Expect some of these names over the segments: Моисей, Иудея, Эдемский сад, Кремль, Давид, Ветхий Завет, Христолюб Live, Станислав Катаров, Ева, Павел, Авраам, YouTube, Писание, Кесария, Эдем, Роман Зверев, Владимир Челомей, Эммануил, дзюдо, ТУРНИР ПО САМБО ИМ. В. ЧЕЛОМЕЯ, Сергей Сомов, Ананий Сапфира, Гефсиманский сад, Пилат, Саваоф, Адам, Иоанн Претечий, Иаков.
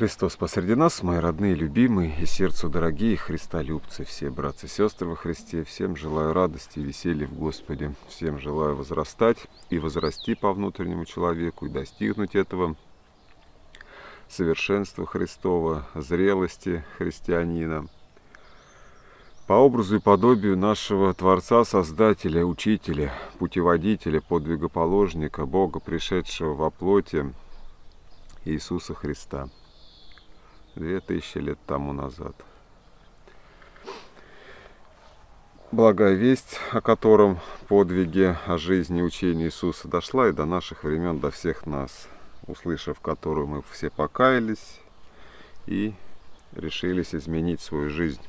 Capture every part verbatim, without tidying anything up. Христос посреди нас, мои родные, любимые и сердцу дорогие христолюбцы, все братцы и сестры во Христе, всем желаю радости и веселья в Господе, всем желаю возрастать и возрасти по внутреннему человеку и достигнуть этого совершенства Христова, зрелости христианина, по образу и подобию нашего Творца, Создателя, Учителя, Путеводителя, Подвигоположника, Бога, пришедшего во плоти Иисуса Христа. Две тысячи лет тому назад. Благая весть, о котором подвиге о жизни и учении Иисуса дошла и до наших времен, до всех нас, услышав которую мы все покаялись и решились изменить свою жизнь.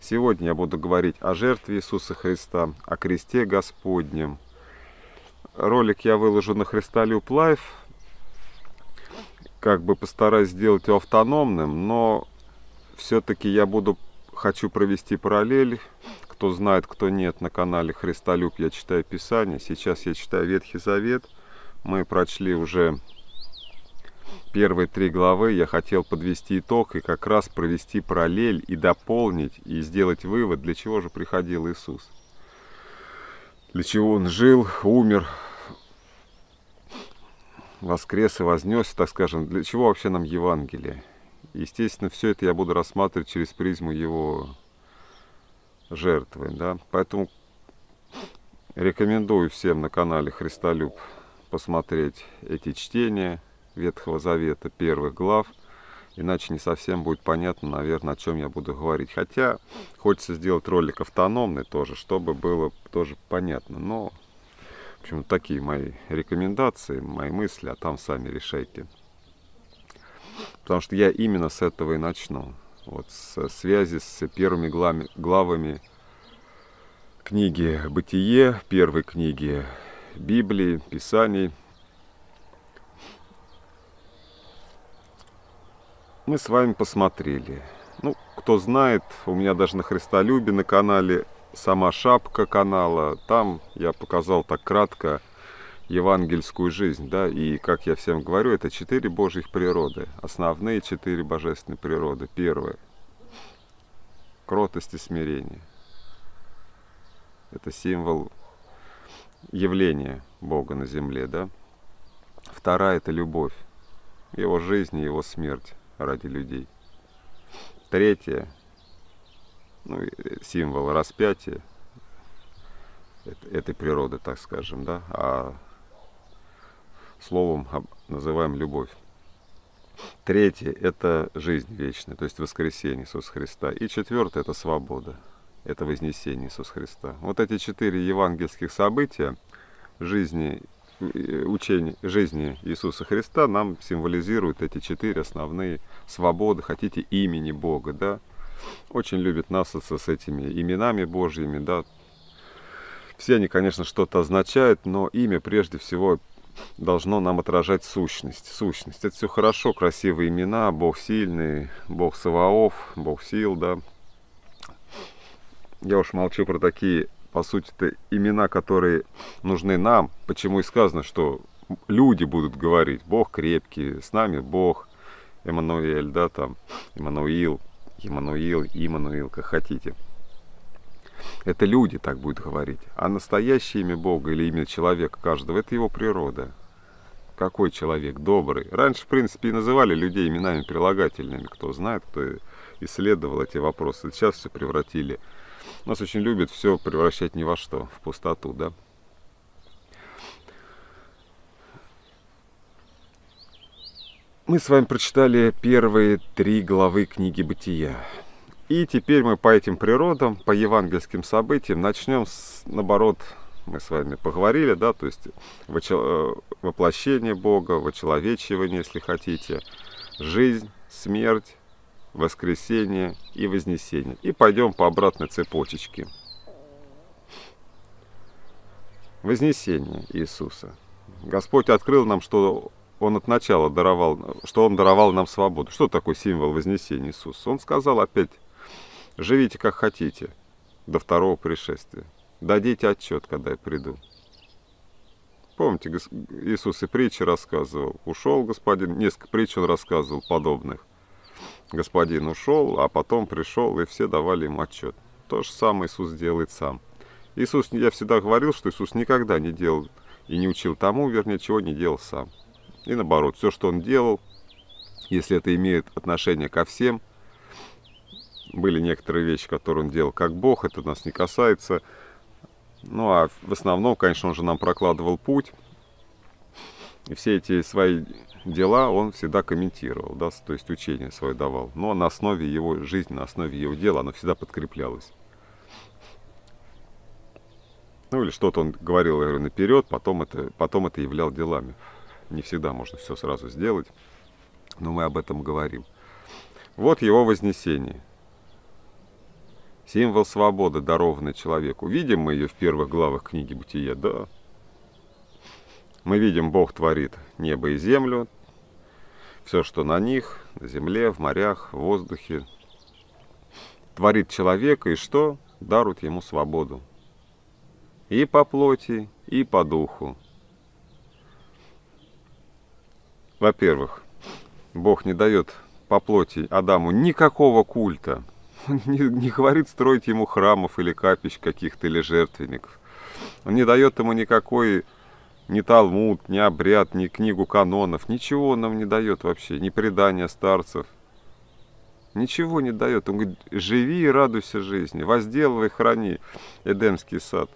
Сегодня я буду говорить о жертве Иисуса Христа, о кресте Господнем. Ролик я выложу на Христолюб Live. Как бы постараюсь сделать его автономным, но все-таки я буду, хочу провести параллель. Кто знает, кто нет, на канале Христолюб я читаю Писание. Сейчас я читаю Ветхий Завет. Мы прочли уже первые три главы. Я хотел подвести итог и как раз провести параллель и дополнить, и сделать вывод, для чего же приходил Иисус. Для чего Он жил, умер, воскрес и вознес, так скажем, для чего вообще нам Евангелие. Естественно, все это я буду рассматривать через призму его жертвы, да? Поэтому рекомендую всем на канале Христолюб посмотреть эти чтения Ветхого Завета первых глав, иначе не совсем будет понятно, наверное, о чем я буду говорить. Хотя хочется сделать ролик автономный тоже, чтобы было тоже понятно, но... В общем, такие мои рекомендации, мои мысли, а там сами решайте. Потому что я именно с этого и начну. Вот с связи с первыми главами, главами книги «Бытие», первой книги Библии, Писаний. Мы с вами посмотрели. Ну, кто знает, у меня даже на Христолюбе на канале... Сама шапка канала, там я показал так кратко евангельскую жизнь, да, и как я всем говорю, это четыре божьих природы, основные четыре божественные природы. Первое – кротость и смирение. Это символ явления Бога на земле, да. Вторая – это любовь, его жизнь и его смерть ради людей. Третье – ну, символ распятия этой природы, так скажем, да, а словом называем любовь. Третье – это жизнь вечная, то есть воскресение Иисуса Христа. И четвертое – это свобода, это вознесение Иисуса Христа. Вот эти четыре евангельских события жизни, учения, жизни Иисуса Христа нам символизируют эти четыре основные свободы, хотите, имени Бога, да. Очень любят насытиться с этими именами Божьими, да. Все они, конечно, что-то означают, но имя прежде всего должно нам отражать сущность. Сущность. Это все хорошо, красивые имена, Бог сильный, Бог Саваоф, Бог сил, да. Я уж молчу про такие, по сути-то, имена, которые нужны нам. Почему и сказано, что люди будут говорить, Бог крепкий, с нами Бог, Эммануэль, да, там, Эммануил. Иммануил, Иммануил, как хотите. Это люди так будут говорить. А настоящее имя Бога или имя человека каждого – это его природа. Какой человек? Добрый. Раньше, в принципе, и называли людей именами прилагательными. Кто знает, кто исследовал эти вопросы. Сейчас все превратили. Нас очень любят все превращать ни во что, в пустоту, да? Мы с вами прочитали первые три главы книги «Бытия». И теперь мы по этим природам, по евангельским событиям начнем с, наоборот, мы с вами поговорили, да, то есть воплощение Бога, вочеловечивание, если хотите, жизнь, смерть, воскресение и вознесение. И пойдем по обратной цепочечке. Вознесение Иисуса. Господь открыл нам, что... Он от начала даровал, что Он даровал нам свободу. Что такое символ вознесения Иисуса? Он сказал опять, живите как хотите до второго пришествия. Дадите отчет, когда я приду. Помните, Иисус и притчи рассказывал. Ушел господин, несколько притч он рассказывал подобных. Господин ушел, а потом пришел, и все давали им отчет. То же самое Иисус делает сам. Иисус, я всегда говорил, что Иисус никогда не делал и не учил тому, вернее, чего не делал сам. И наоборот, все, что он делал, если это имеет отношение ко всем, были некоторые вещи, которые он делал как Бог, это нас не касается. Ну а в основном, конечно, он же нам прокладывал путь. И все эти свои дела он всегда комментировал, да, то есть учение свое давал. Но на основе его жизни, на основе его дела оно всегда подкреплялось. Ну или что-то он говорил, я говорю, наперед, потом это, потом это являл делами. Не всегда можно все сразу сделать, но мы об этом говорим. Вот его вознесение. Символ свободы, дарованный человеку. Видим мы ее в первых главах книги Бытия, да. Мы видим, Бог творит небо и землю, все, что на них, на земле, в морях, в воздухе. Творит человека, и что? Дарует ему свободу. И по плоти, и по духу. Во-первых, Бог не дает по плоти Адаму никакого культа. Он не, не говорит строить ему храмов или капищ каких-то, или жертвенников. Он не дает ему никакой, ни талмуд, ни обряд, ни книгу канонов. Ничего он нам не дает вообще, ни предания старцев. Ничего не дает. Он говорит, живи и радуйся жизни, возделывай, храни Эдемский сад.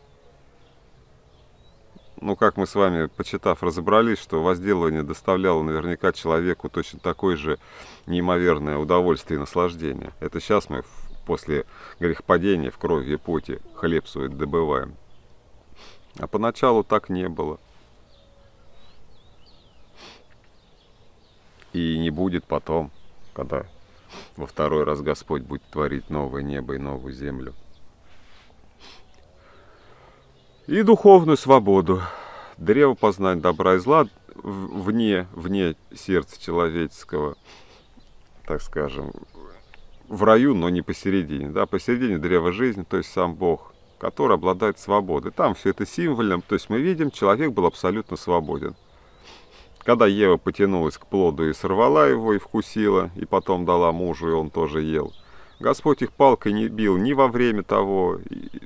Ну, как мы с вами, почитав, разобрались, что возделывание доставляло наверняка человеку точно такое же неимоверное удовольствие и наслаждение. Это сейчас мы после грехопадения в крови и поте хлеб свой добываем. А поначалу так не было. И не будет потом, когда во второй раз Господь будет творить новое небо и новую землю. И духовную свободу. Древо познания добра и зла вне, вне сердца человеческого, так скажем, в раю, но не посередине. Да, посередине древо жизни, то есть сам Бог, который обладает свободой. Там все это символом, то есть мы видим, человек был абсолютно свободен. Когда Ева потянулась к плоду и сорвала его, и вкусила, и потом дала мужу, и он тоже ел. Господь их палкой не бил ни во время того,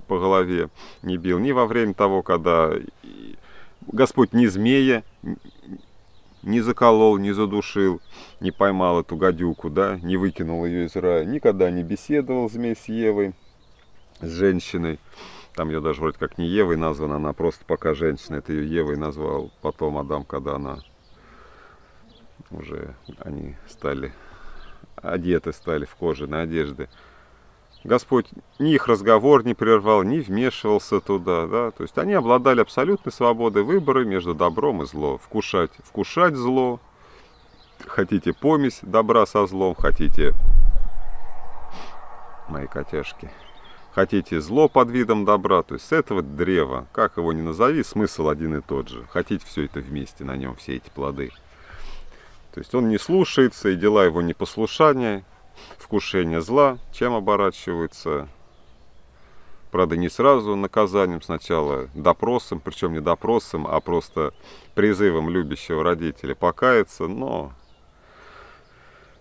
по голове не бил, ни во время того, когда Господь ни змея не заколол, не задушил, не поймал эту гадюку, да, не выкинул ее из рая. Никогда не беседовал змей с Евой, с женщиной. Там ее даже вроде как не Евой названа, она просто пока женщина. Это ее Евой назвал потом Адам, когда она уже, они стали... одеты стали в кожаные одежды. Господь ни их разговор не прервал, ни вмешивался туда. Да? То есть они обладали абсолютной свободой выбора между добром и злом. Вкушать, вкушать зло. Хотите помесь добра со злом, хотите... Мои котяшки. Хотите зло под видом добра. То есть с этого древа, как его ни назови, смысл один и тот же. Хотите все это вместе, на нем все эти плоды. То есть он не слушается, и дела его непослушания, вкушение зла, чем оборачивается, правда, не сразу наказанием, сначала допросом, причем не допросом, а просто призывом любящего родителя покаяться, но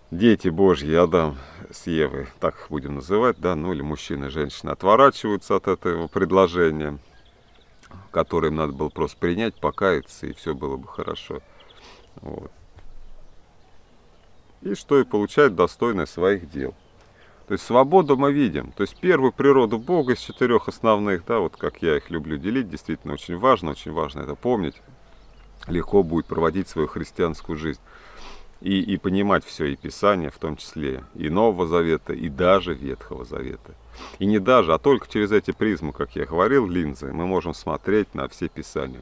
дети Божьи, Адам с Евой, так их будем называть, да, ну или мужчины и женщины, отворачиваются от этого предложения, которое им надо было просто принять, покаяться, и все было бы хорошо. Вот. И что и получает достойное своих дел. То есть свободу мы видим. То есть первую природу Бога из четырех основных, да, вот как я их люблю делить, действительно очень важно, очень важно это помнить. Легко будет проводить свою христианскую жизнь. И, и понимать все, и Писание в том числе, и Нового Завета, и даже Ветхого Завета. И не даже, а только через эти призмы, как я говорил, линзы, мы можем смотреть на все Писания.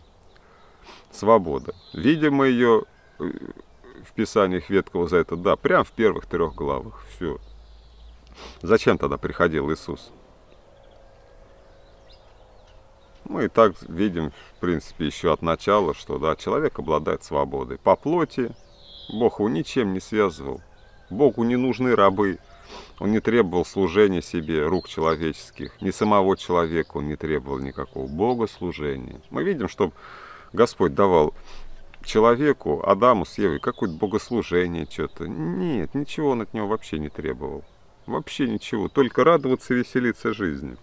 Свобода. Видим мы ее... в Писаниях Ветхого Завета, да, прям в первых трех главах, все. Зачем тогда приходил Иисус? Мы и так видим, в принципе, еще от начала, что, да, человек обладает свободой. По плоти Бог его ничем не связывал. Богу не нужны рабы. Он не требовал служения себе рук человеческих. Ни самого человека он не требовал никакого богослужения. Мы видим, что Господь давал человеку, Адаму с Евой, какое-то богослужение, что-то. Нет, ничего он от него вообще не требовал. Вообще ничего. Только радоваться, веселиться жизни.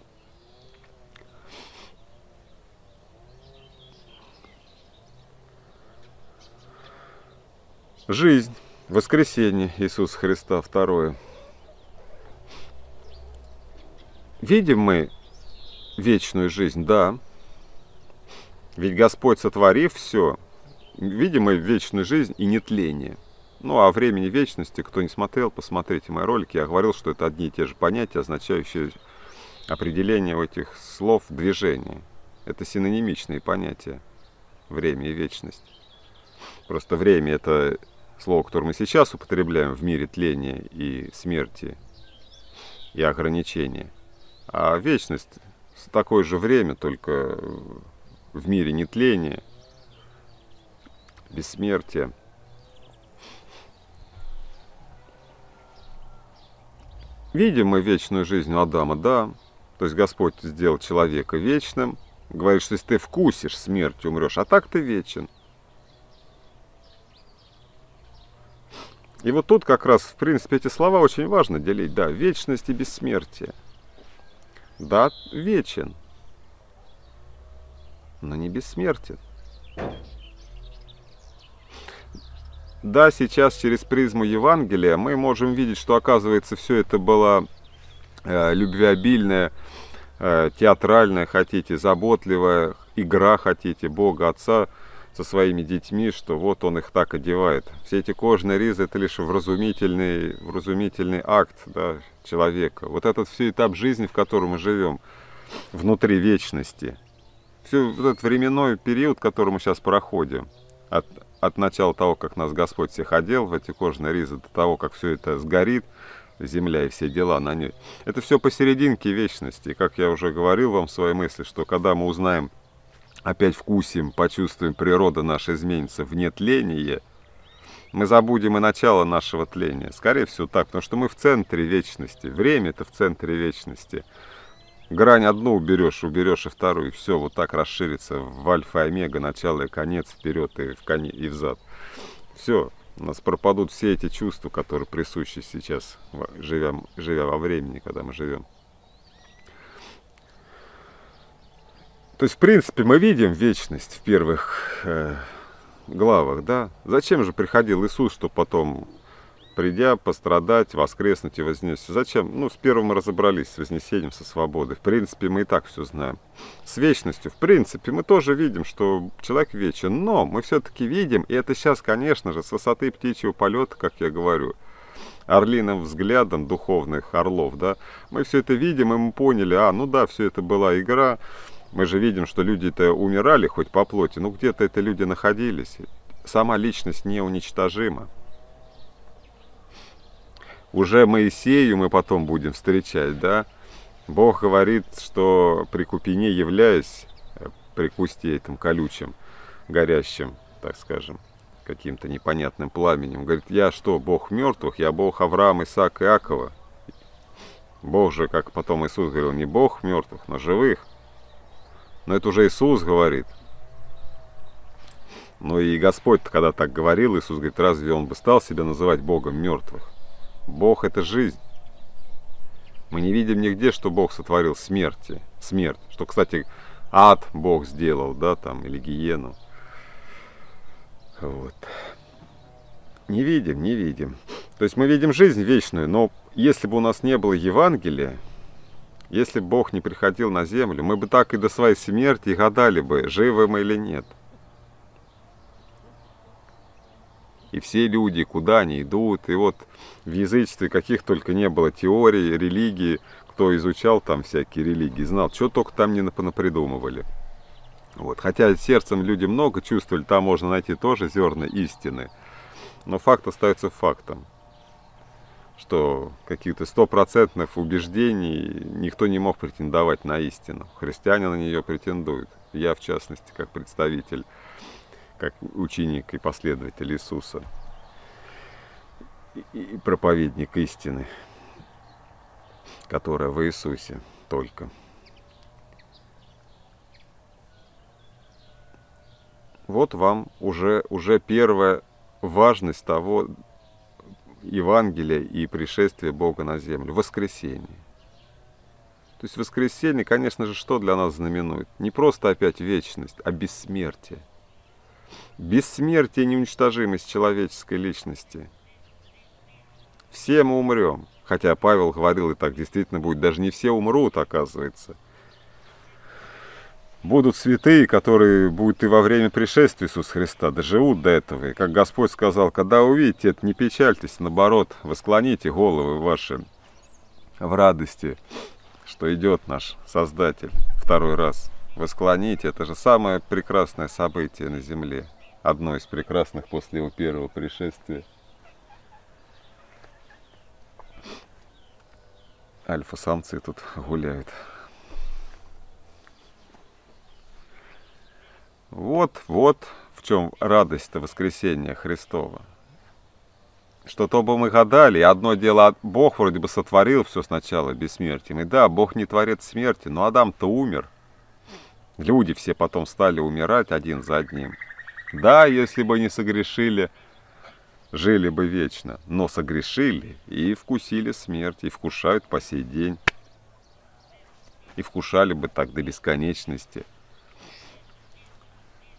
Жизнь. Воскресение Иисуса Христа. Второе. Видим мы вечную жизнь? Да. Ведь Господь, сотворив все, видим мы вечную жизнь и нетление. Ну, а о времени вечности, кто не смотрел, посмотрите мои ролики. Я говорил, что это одни и те же понятия, означающие определение у этих слов движения. Это синонимичные понятия. Время и вечность. Просто время — это слово, которое мы сейчас употребляем в мире тления и смерти, и ограничения. А вечность — такое же время, только в мире нетления, бессмертия. Видим мы вечную жизнь у Адама, да. То есть Господь сделал человека вечным. Говорит, что если ты вкусишь смерти, умрешь, а так ты вечен. И вот тут как раз, в принципе, эти слова очень важно делить. Да, вечность и бессмертие. Да, вечен, но не бессмертен. Да, сейчас через призму Евангелия мы можем видеть, что, оказывается, все это было э, любвеобильное, э, театральное, хотите, заботливая игра, хотите, Бога Отца со своими детьми, что вот он их так одевает. Все эти кожные ризы — это лишь вразумительный, вразумительный акт, да, человека. Вот этот все этап жизни, в котором мы живем, внутри вечности. Все этот временной период, который мы сейчас проходим, от, от начала того, как нас Господь всех одел в эти кожные ризы, до того, как все это сгорит, земля и все дела на ней. Это все посерединке вечности. И как я уже говорил вам в своей мысли, что когда мы узнаем, опять вкусим, почувствуем, природа наша изменится в нетление, мы забудем и начало нашего тления. Скорее всего так, потому что мы в центре вечности. Время-то в центре вечности. Грань одну уберешь, уберешь и вторую. Все вот так расширится в альфа и омега, начало и конец, вперед и, в коне, и взад. Все, у нас пропадут все эти чувства, которые присущи сейчас, живя, живя во времени, когда мы живем. То есть, в принципе, мы видим вечность в первых э, главах, да? Зачем же приходил Иисус, чтобы потом, придя, пострадать, воскреснуть и вознесся? Зачем? Ну, с первым мы разобрались, с вознесением, со свободой. В принципе, мы и так все знаем. С вечностью, в принципе, мы тоже видим, что человек вечен. Но мы все-таки видим, и это сейчас, конечно же, с высоты птичьего полета, как я говорю, орлиным взглядом духовных орлов, да? Мы все это видим, и мы поняли, а, ну да, все это была игра. Мы же видим, что люди-то умирали хоть по плоти, но где-то это люди находились. Сама личность неуничтожима. Уже Моисею мы потом будем встречать, да? Бог говорит, что при Купине, являясь, при кусте этом колючем, горящим, так скажем, каким-то непонятным пламенем, говорит, я что, Бог мертвых? Я Бог Авраама, Исаака, Иакова. Бог же, как потом Иисус говорил, не Бог мертвых, но живых. Но это уже Иисус говорит. Ну и Господь, когда так говорил, Иисус говорит, разве Он бы стал себя называть Богом мертвых? Бог — это жизнь. Мы не видим нигде, что Бог сотворил смерти, смерть. Что, кстати, ад Бог сделал, да, там, или гиену. Вот. Не видим, не видим. То есть мы видим жизнь вечную, но если бы у нас не было Евангелия, если бы Бог не приходил на землю, мы бы так и до своей смерти гадали бы, живы мы или нет. И все люди, куда они идут, и вот в язычестве каких только не было теорий, религии, кто изучал там всякие религии, знал, что только там не понапридумывали. Вот. Хотя сердцем люди много чувствовали, там можно найти тоже зерна истины, но факт остается фактом. Что каких-то стопроцентных убеждений никто не мог претендовать на истину. Христиане на нее претендуют. Я, в частности, как представитель, как ученик и последователь Иисуса, и проповедник истины, которая в Иисусе только. Вот вам уже, уже первая важность того Евангелия и пришествия Бога на землю. Воскресение. То есть воскресение, конечно же, что для нас знаменует? Не просто опять вечность, а бессмертие. Бессмертие и неуничтожимость человеческой личности. Все мы умрем. Хотя Павел говорил, и так действительно будет. Даже не все умрут, оказывается. Будут святые, которые будут и во время пришествия Иисуса Христа, доживут до этого. И как Господь сказал, когда увидите это, не печальтесь, наоборот, восклоните головы ваши в радости, что идет наш Создатель второй раз. Восклоните, это же самое прекрасное событие на земле. Одно из прекрасных после его первого пришествия. Альфа-самцы тут гуляют. Вот, вот в чем радость-то воскресения Христова. Что то бы мы гадали, одно дело, Бог вроде бы сотворил все сначала бессмертием. И да, Бог не творец смерти, но Адам-то умер. Люди все потом стали умирать один за одним. Да, если бы не согрешили, жили бы вечно. Но согрешили и вкусили смерть, и вкушают по сей день. И вкушали бы так до бесконечности.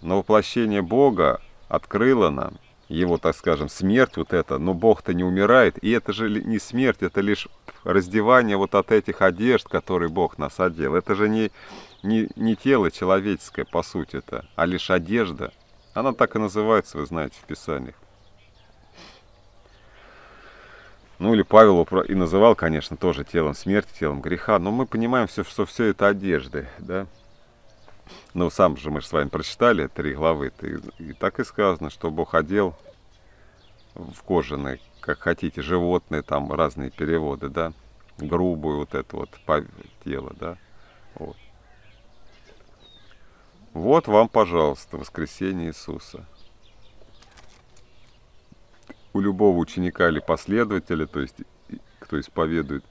Но воплощение Бога открыло нам его, так скажем, смерть вот эта. Но Бог-то не умирает. И это же не смерть, это лишь раздевание вот от этих одежд, которые Бог нас одел. Это же не, не, не тело человеческое, по сути-то, а лишь одежда. Она так и называется, вы знаете, в Писаниях. Ну или Павел и называл, конечно, тоже телом смерти, телом греха. Но мы понимаем, все, что все это одежды, да? Ну, сам же мы же с вами прочитали три главы, и, и так и сказано, что Бог одел в кожаные, как хотите, животные, там разные переводы, да, грубую вот это вот тело, да, вот. Вот вам, пожалуйста, воскресение Иисуса. У любого ученика или последователя, то есть, кто исповедует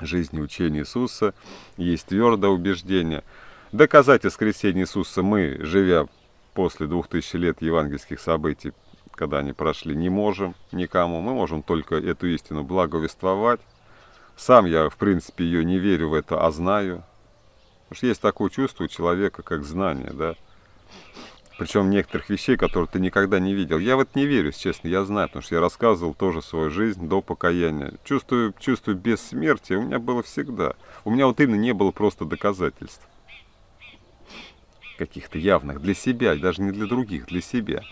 жизнь и учение Иисуса, есть твердое убеждение. Доказать воскресение Иисуса мы, живя после двух тысяч лет евангельских событий, когда они прошли, не можем никому. Мы можем только эту истину благовествовать. Сам я, в принципе, ее не верю в это, а знаю. Потому что есть такое чувство у человека, как знание, да. Причем некоторых вещей, которые ты никогда не видел. Я в это не верю, честно, я знаю, потому что я рассказывал тоже свою жизнь до покаяния. Чувствую, чувствую бессмертия у меня было всегда. У меня вот именно не было просто доказательств. Каких-то явных, для себя, даже не для других, для себя.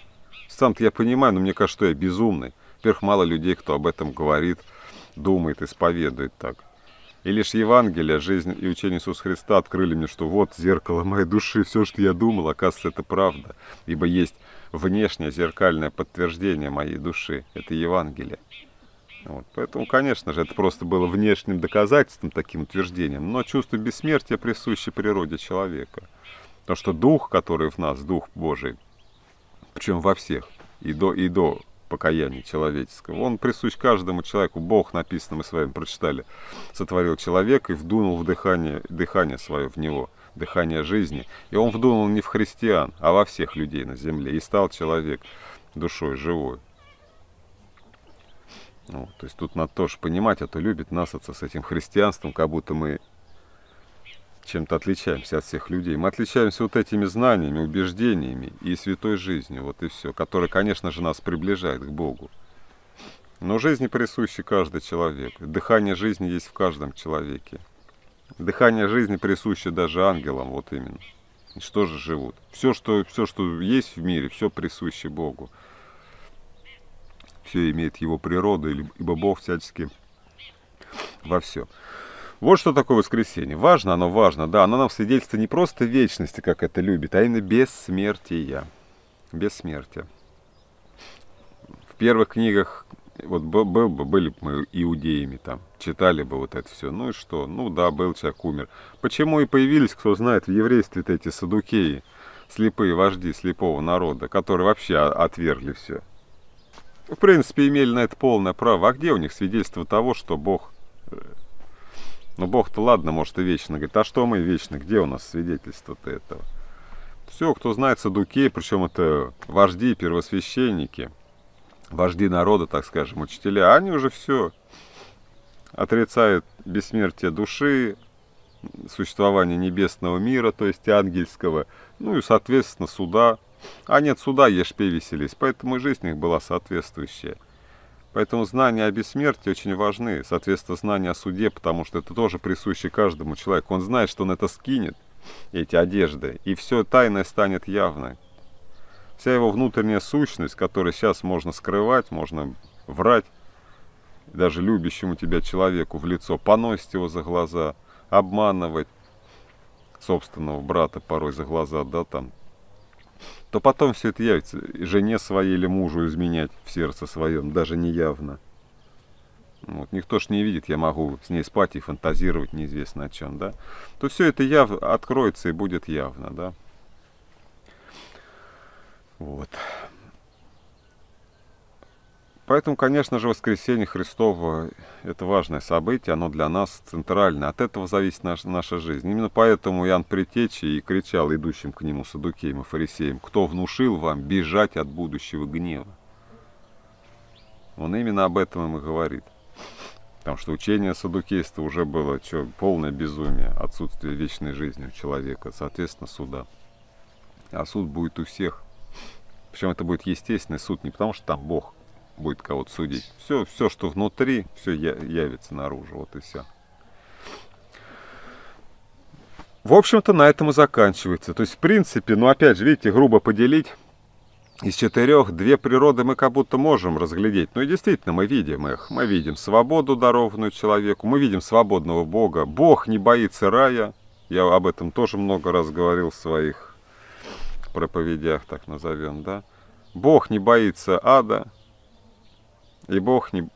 Сам-то я понимаю, но мне кажется, что я безумный. Во-первых, мало людей, кто об этом говорит, думает, исповедует так. И лишь Евангелие, жизнь и учение Иисуса Христа открыли мне, что вот зеркало моей души, все, что я думал, оказывается, это правда. Ибо есть внешнее зеркальное подтверждение моей души, это Евангелие. Вот. Поэтому, конечно же, это просто было внешним доказательством, таким утверждением, но чувство бессмертия присуще природе человека. Потому что Дух, который в нас, Дух Божий, причем во всех, и до, и до покаяния человеческого, он присущ каждому человеку. Бог, написано, мы с вами прочитали, сотворил человека и вдунул в дыхание, дыхание свое в него, дыхание жизни. И он вдунул не в христиан, а во всех людей на земле. И стал человек душой живой. Ну, то есть тут надо тоже понимать, а то любит насаться с этим христианством, как будто мы чем-то отличаемся от всех людей. Мы отличаемся вот этими знаниями, убеждениями и святой жизнью, вот и все, которая, конечно же, нас приближает к Богу. Но жизни присущи каждый человек. Дыхание жизни есть в каждом человеке. Дыхание жизни присуще даже ангелам, вот именно. И что же живут? Все что, все, что есть в мире, все присуще Богу. Все имеет его природу, ибо Бог всячески во все. Вот что такое воскресение. Важно оно, важно, да, оно нам свидетельствует не просто вечности, как это любит, а именно бессмертия. Бессмертия. В первых книгах, вот был бы, были бы мы иудеями там, читали бы вот это все. Ну и что? Ну да, был человек, умер. Почему и появились, кто знает, в еврействе-то эти садукеи, слепые вожди слепого народа, которые вообще отвергли все. В принципе, имели на это полное право. А где у них свидетельство того, что Бог... Ну, Бог-то ладно, может, и вечно. Говорит, а что мы вечно? Где у нас свидетельство-то этого? Все, кто знает саддукеи, причем это вожди, первосвященники, вожди народа, так скажем, учителя, они уже все отрицают бессмертие души, существование небесного мира, то есть ангельского, ну и, соответственно, суда. А нет суда, ешь, пей, веселись. Поэтому и жизнь их была соответствующая. Поэтому знания о бессмертии очень важны. Соответственно, знания о суде, потому что это тоже присуще каждому человеку. Он знает, что он это скинет, эти одежды, и все тайное станет явной. Вся его внутренняя сущность, которую сейчас можно скрывать, можно врать даже любящему тебя человеку в лицо, поносить его за глаза, обманывать собственного брата порой за глаза, да, там, то потом все это явится. Жене своей или мужу изменять в сердце своем, даже неявно. Вот, никто ж не видит, я могу с ней спать и фантазировать неизвестно о чем, да. То все это яв... откроется и будет явно, да. Вот. Поэтому, конечно же, воскресение Христово – это важное событие, оно для нас центральное, от этого зависит наш, наша жизнь. Именно поэтому Иоанн Претечий и кричал идущим к нему саддукеям и фарисеям: «Кто внушил вам бежать от будущего гнева?» Он именно об этом им и говорит. Потому что учение саддукейства уже было что, полное безумие, отсутствие вечной жизни у человека, соответственно, суда. А суд будет у всех. Причем это будет естественный суд, не потому что там Бог будет кого-то судить. Все, все, что внутри, все явится наружу. Вот и все. В общем-то, на этом и заканчивается. То есть, в принципе, ну опять же, видите, грубо поделить из четырех, две природы мы как будто можем разглядеть. Ну и действительно, мы видим их. Мы видим свободу, дарованную человеку. Мы видим свободного Бога. Бог не боится рая. Я об этом тоже много раз говорил в своих проповедях, так назовем, да. Бог не боится ада. И Бог не,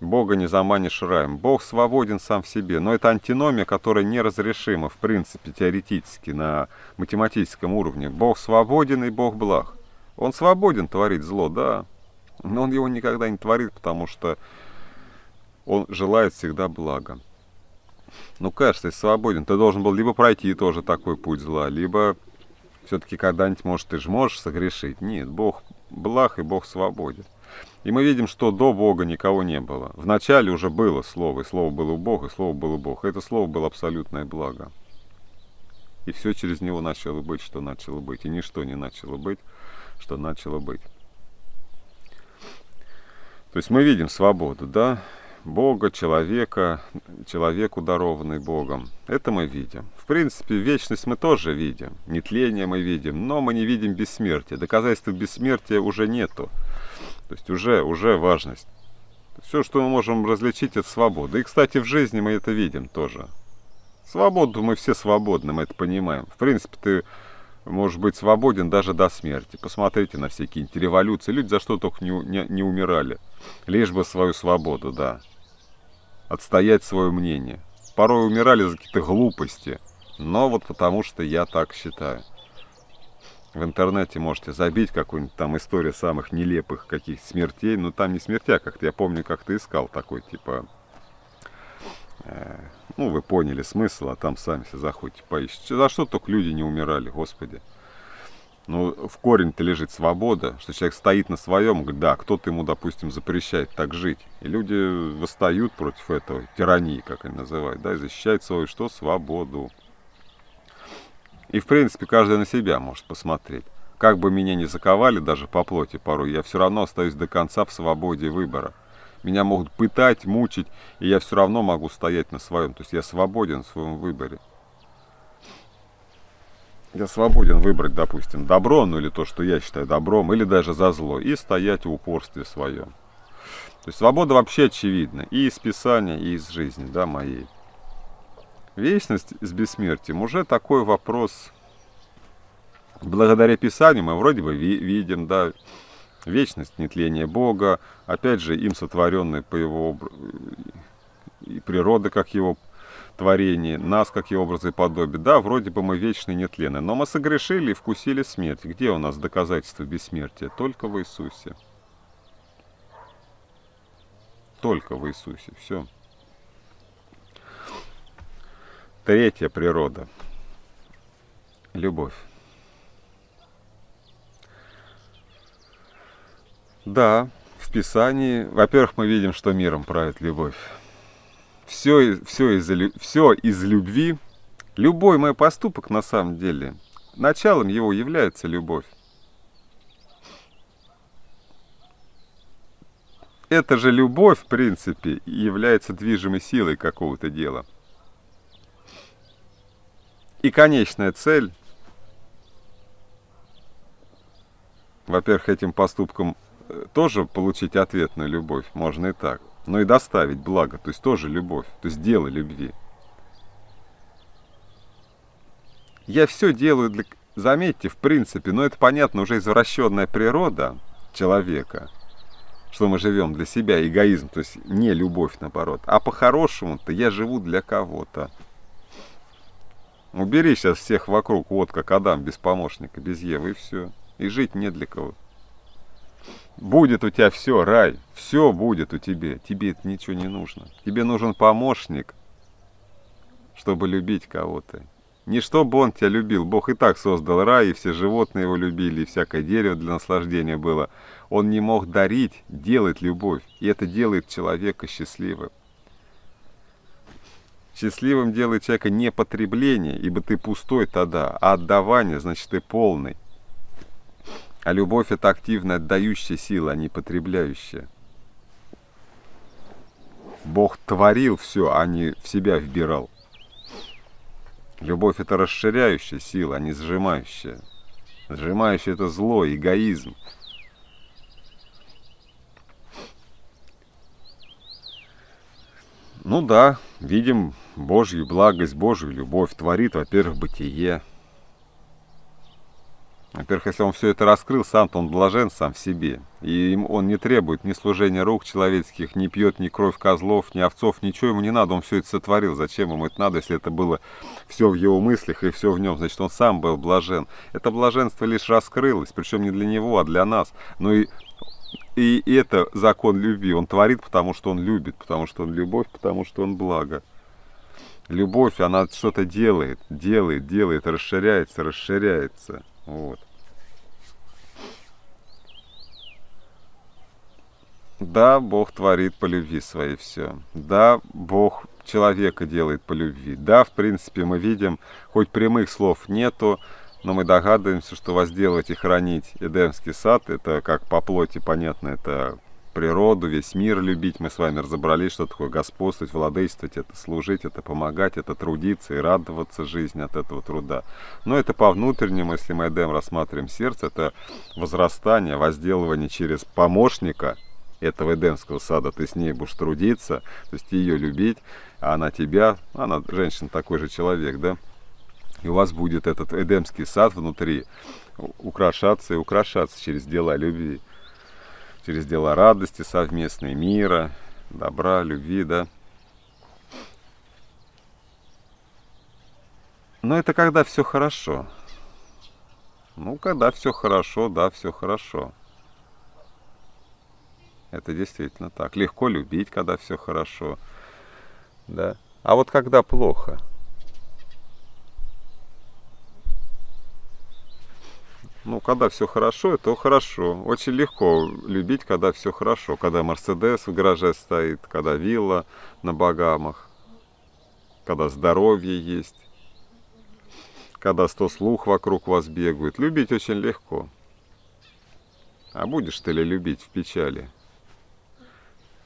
Бога не заманишь раем. Бог свободен сам в себе. Но это антиномия, которая неразрешима, в принципе, теоретически, на математическом уровне. Бог свободен и Бог благ. Он свободен творить зло, да. Но он его никогда не творит, потому что он желает всегда блага. Ну, конечно, если свободен, ты должен был либо пройти тоже такой путь зла, либо все-таки когда-нибудь, может, ты же можешь согрешить. Нет, Бог благ и Бог свободен. И мы видим, что до Бога никого не было. Вначале уже было Слово, и Слово было у Бога, и Слово было у Бога. Это Слово было абсолютное благо. И все через Него начало быть, что начало быть. И ничто не начало быть, что начало быть. То есть мы видим свободу, да? Бога, человека, человеку, дарованный Богом. Это мы видим. В принципе, вечность мы тоже видим. Нетление мы видим, но мы не видим бессмертия. Доказательств бессмертия уже нету. То есть уже, уже важность. Все, что мы можем различить, это свобода. И, кстати, в жизни мы это видим тоже. Свободу, мы все свободны, мы это понимаем. В принципе, ты можешь быть свободен даже до смерти. Посмотрите на всякие революции. Люди за что только не, не, не умирали. Лишь бы свою свободу, да. Отстоять свое мнение. Порой умирали за какие-то глупости. Но вот потому что я так считаю. В интернете можете забить какую-нибудь там историю самых нелепых каких-то смертей. Но там не смертя как-то. Я помню, как ты искал такой, типа... Э, ну, вы поняли смысл, а там сами все заходите, поищите. За что только люди не умирали, Господи. Ну, в корень-то лежит свобода. Что человек стоит на своем, говорит, да, кто-то ему, допустим, запрещает так жить. И люди восстают против этого, тирании, как они называют, да, и защищают свою, что, свободу. И, в принципе, каждый на себя может посмотреть. Как бы меня ни заковали, даже по плоти порой, я все равно остаюсь до конца в свободе выбора. Меня могут пытать, мучить, и я все равно могу стоять на своем. То есть я свободен в своем выборе. Я свободен выбрать, допустим, добро, ну или то, что я считаю добром, или даже за зло, и стоять в упорстве своем. То есть свобода вообще очевидна и из Писания, и из жизни, да, моей. Вечность с бессмертием уже такой вопрос. Благодаря Писанию мы вроде бы ви видим, да, вечность, нетление Бога, опять же, им сотворенные по его образу, и природа как его творение, нас как его образы и подобие. Да, вроде бы мы вечные, нетленные, но мы согрешили и вкусили смерть. Где у нас доказательство бессмертия? Только в Иисусе. Только в Иисусе, все. Третья природа. Любовь. Да, в Писании, во-первых, мы видим, что миром правит любовь. Все, все, из, все из любви. Любой мой поступок, на самом деле, началом его является любовь. Эта же любовь, в принципе, является движимой силой какого-то дела. И конечная цель, во-первых, этим поступком тоже получить ответ на любовь, можно и так, но и доставить благо, то есть тоже любовь, то есть дело любви. Я все делаю, для... заметьте, в принципе, но это, понятно, уже извращенная природа человека, что мы живем для себя, эгоизм, то есть не любовь, наоборот. А по-хорошему-то я живу для кого-то. Убери сейчас всех вокруг, вот как Адам, без помощника, без Евы, и все. И жить не для кого. Будет у тебя все, рай, все будет у тебя. Тебе это ничего не нужно. Тебе нужен помощник, чтобы любить кого-то. Не чтобы он тебя любил. Бог и так создал рай, и все животные его любили, и всякое дерево для наслаждения было. Он не мог дарить, делать любовь. И это делает человека счастливым. Счастливым делает человека не потребление, ибо ты пустой тогда, а отдавание, значит, ты полный. А любовь — это активно отдающая сила, а не потребляющая. Бог творил все, а не в себя вбирал. Любовь — это расширяющая сила, а не сжимающая. Сжимающая — это зло, эгоизм. Ну да, видим Божью благость, Божью любовь. Творит, во-первых, бытие. Во-первых, если он все это раскрыл сам, то он блажен сам в себе. И он не требует ни служения рук человеческих, не пьет ни кровь козлов, ни овцов, ничего ему не надо. Он все это сотворил. Зачем ему это надо, если это было все в его мыслях и все в нем? Значит, он сам был блажен. Это блаженство лишь раскрылось, причем не для него, а для нас. Но и, и это закон любви. Он творит, потому что он любит, потому что он любовь, потому что он благо. Любовь, она что-то делает, делает, делает, расширяется, расширяется. Вот. Да, Бог творит по любви своей все. Да, Бог человека делает по любви. Да, в принципе, мы видим, хоть прямых слов нету, но мы догадываемся, что возделывать и хранить Эдемский сад, это как по плоти, понятно, это природу, весь мир любить. Мы с вами разобрались, что такое господствовать, владычествовать, это служить, это помогать, это трудиться и радоваться жизни от этого труда. Но это по внутреннему, если мы Эдем рассматриваем сердце, это возрастание, возделывание через помощника этого Эдемского сада. Ты с ней будешь трудиться, то есть ее любить, а она тебя, она женщина, такой же человек, да? И у вас будет этот Эдемский сад внутри украшаться и украшаться через дела любви. Через дела радости, совместные, мира, добра, любви, да. Но это когда все хорошо. Ну, когда все хорошо, да, все хорошо. Это действительно так. Легко любить, когда все хорошо, да. А вот когда плохо... Ну, когда все хорошо, то хорошо. Очень легко любить, когда все хорошо. Когда Мерседес в гараже стоит, когда вилла на Багамах, когда здоровье есть, когда сто слух вокруг вас бегают. Любить очень легко. А будешь ты ли любить в печали?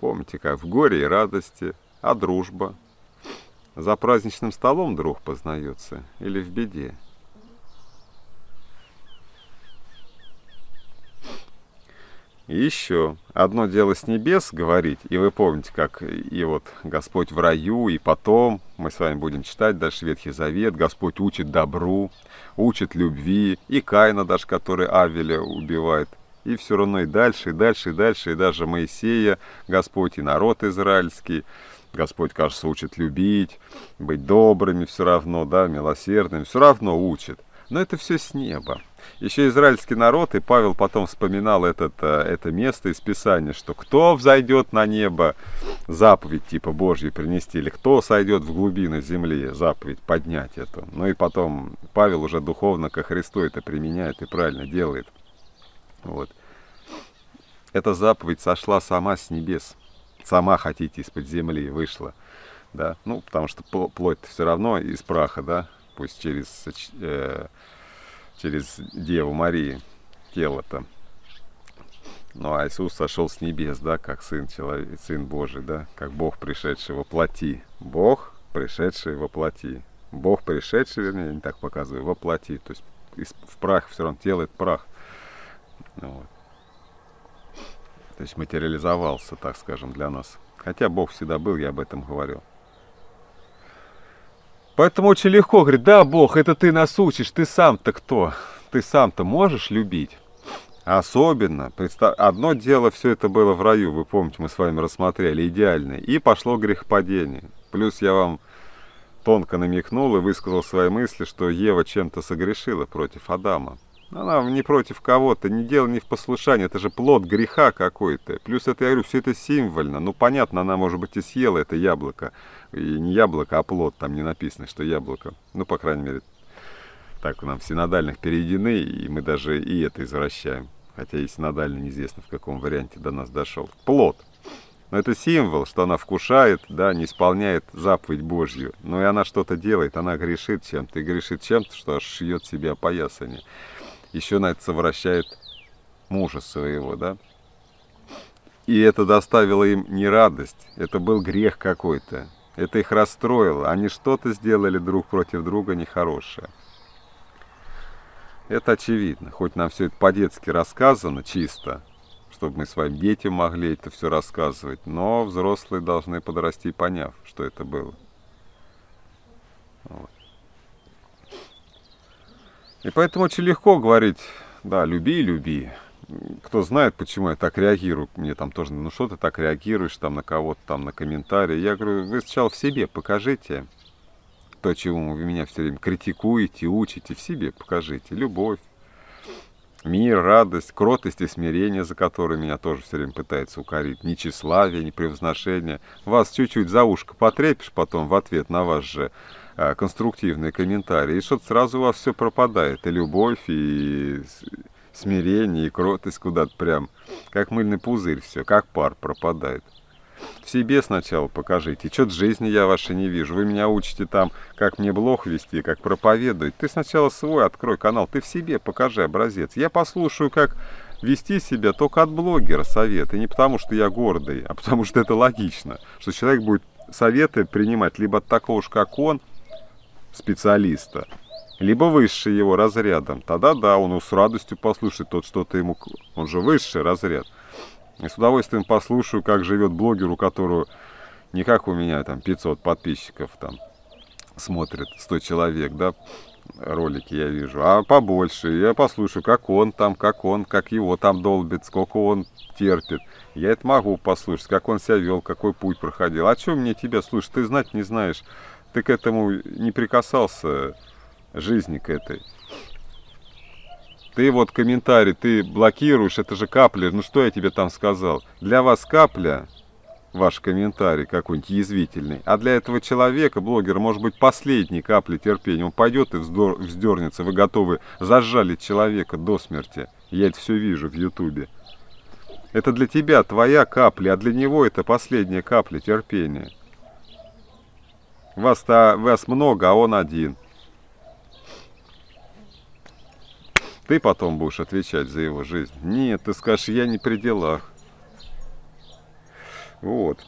Помните, как в горе и радости, а дружба? За праздничным столом друг познается или в беде? И еще, одно дело с небес говорить, и вы помните, как и вот Господь в раю, и потом, мы с вами будем читать дальше Ветхий Завет, Господь учит добру, учит любви, и Каина даже, который Авеля убивает, и все равно и дальше, и дальше, и дальше, и даже Моисея Господь, и народ израильский, Господь, кажется, учит любить, быть добрыми все равно, да, милосердными, все равно учит. Но это все с неба. Еще израильский народ, и Павел потом вспоминал этот, это место из Писания, что кто взойдет на небо, заповедь типа Божью принести, или кто сойдет в глубины земли, заповедь поднять эту. Ну и потом Павел уже духовно ко Христу это применяет и правильно делает. Вот. Эта заповедь сошла сама с небес. Сама, хотите, из-под земли вышла. Да? Ну, потому что плоть все равно из праха, да, пусть через, э, через Деву Марии тело-то. Ну, а Иисус сошел с небес, да, как Сын человек, Сын Божий, да, как Бог, пришедший во плоти. Бог, пришедший во плоти. Бог, пришедший, вернее, не так показываю, во плоти. То есть из, в прах все равно тело — это прах. Ну, вот. То есть материализовался, так скажем, для нас. Хотя Бог всегда был, я об этом говорил. Поэтому очень легко говорит: да, Бог, это ты нас учишь, ты сам-то кто? Ты сам-то можешь любить? Особенно, представ... одно дело, все это было в раю, вы помните, мы с вами рассмотрели, идеальное, и пошло грехопадение. Плюс я вам тонко намекнул и высказал свои мысли, что Ева чем-то согрешила против Адама. Она не против кого-то, не дело не в послушании, это же плод греха какой-то. Плюс это, я говорю, все это символьно. Ну, понятно, она, может быть, и съела это яблоко. И не яблоко, а плод, там не написано, что яблоко. Ну, по крайней мере, так у нас в синодальных переведены, и мы даже и это извращаем. Хотя и синодально неизвестно, в каком варианте до нас дошел. Плод. Но это символ, что она вкушает, да, не исполняет заповедь Божью. Но и она что-то делает, она грешит чем-то. И грешит чем-то, что аж шьет себе опоясание. Еще на это совращает мужа своего, да. И это доставило им не радость, это был грех какой-то. Это их расстроило, они что-то сделали друг против друга нехорошее. Это очевидно, хоть нам все это по-детски рассказано чисто, чтобы мы своим детям могли это все рассказывать, но взрослые должны подрасти, поняв, что это было. Вот. И поэтому очень легко говорить: да, люби, люби. Кто знает, почему я так реагирую, мне там тоже: ну что ты так реагируешь там на кого-то, там на комментарии. Я говорю: вы сначала в себе покажите то, чему вы меня все время критикуете, учите, в себе покажите. Любовь, мир, радость, кротость и смирение, за которые меня тоже все время пытаются укорить. Ни тщеславие, ни превозношение. Вас чуть-чуть за ушко потрепишь потом в ответ на вас же конструктивные комментарии, и что-то сразу у вас все пропадает, и любовь, и смирение, и кротость куда-то прям, как мыльный пузырь все, как пар пропадает. В себе сначала покажите, что-то жизни я вашей не вижу, вы меня учите там, как мне блог вести, как проповедовать. Ты сначала свой открой канал, ты в себе покажи образец. Я послушаю, как вести себя только от блогера советы, не потому что я гордый, а потому что это логично, что человек будет советы принимать либо от такого же, как он, специалиста, либо выше его разрядом, тогда да, он с радостью послушает, тот что-то ему, он же высший разряд. И с удовольствием послушаю, как живет блогер, у которого не как у меня там пятьсот подписчиков, там смотрит сто человек, да, ролики я вижу, а побольше, я послушаю, как он там, как он, как его там долбит, сколько он терпит. Я это могу послушать, как он себя вел, какой путь проходил. А что мне тебя слушать, ты знать не знаешь. Ты к этому не прикасался, жизни к этой. Ты вот комментарий, ты блокируешь, это же капля. Ну что я тебе там сказал? Для вас капля, ваш комментарий какой-нибудь язвительный. А для этого человека, блогера, может быть последней капли терпения. Он пойдет и вздор, вздернется. Вы готовы зажалить человека до смерти. Я это все вижу в Ютубе. Это для тебя твоя капля, а для него это последняя капля терпения. Вас-то, вас много, а он один. Ты потом будешь отвечать за его жизнь. Нет, ты скажешь: я не при делах. Вот.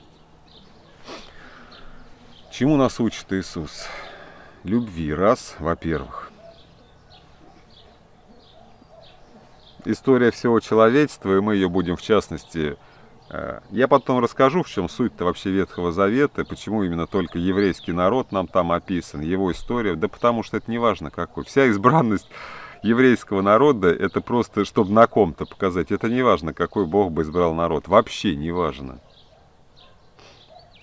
Чему нас учит Иисус? Любви. Раз, во-первых. История всего человечества, и мы ее будем в частности... Я потом расскажу, в чем суть-то вообще Ветхого Завета, почему именно только еврейский народ нам там описан, его история, да потому что это не важно какой. Вся избранность еврейского народа, это просто, чтобы на ком-то показать, это не важно, какой Бог бы избрал народ, вообще не важно.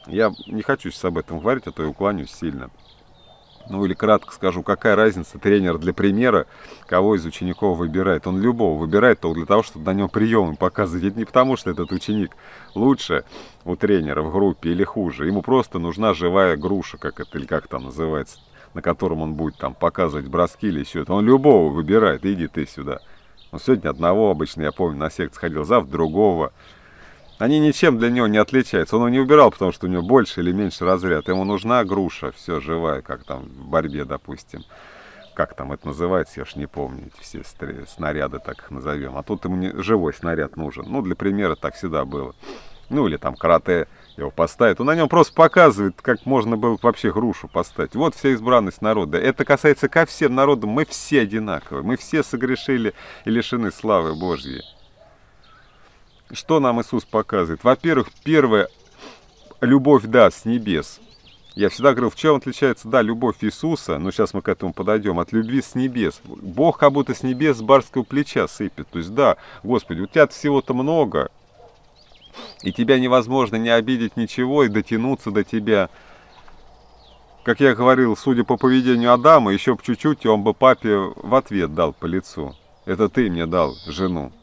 Я не хочу сейчас об этом говорить, а то я уклонюсь сильно. Ну или кратко скажу, какая разница, тренер для примера, кого из учеников выбирает. Он любого выбирает только для того, чтобы на нем приемы показывать. Это не потому, что этот ученик лучше у тренера в группе или хуже. Ему просто нужна живая груша, как это, или как там называется, на котором он будет там показывать броски или еще это. Он любого выбирает: иди ты сюда. Но сегодня одного обычно, я помню, на секцию ходил, завтра другого. Они ничем для него не отличаются. Он его не убирал, потому что у него больше или меньше разряд. Ему нужна груша, все, живая, как там в борьбе, допустим. Как там это называется, я уж не помню, все снаряды, так их назовем. А тут ему не... живой снаряд нужен. Ну, для примера так всегда было. Ну, или там карате его поставит. Он на нем просто показывает, как можно было вообще грушу поставить. Вот вся избранность народа. Это касается ко всем народам. Мы все одинаковы. Мы все согрешили и лишены славы Божьей. Что нам Иисус показывает? Во-первых, первое, любовь, да, с небес. Я всегда говорил, в чем отличается, да, любовь Иисуса, но сейчас мы к этому подойдем, от любви с небес. Бог как будто с небес с барского плеча сыпет. То есть, да, Господи, у тебя всего-то много, и тебя невозможно не обидеть ничего и дотянуться до тебя. Как я говорил, судя по поведению Адама, еще чуть-чуть, он бы папе в ответ дал по лицу. Это ты мне дал жену.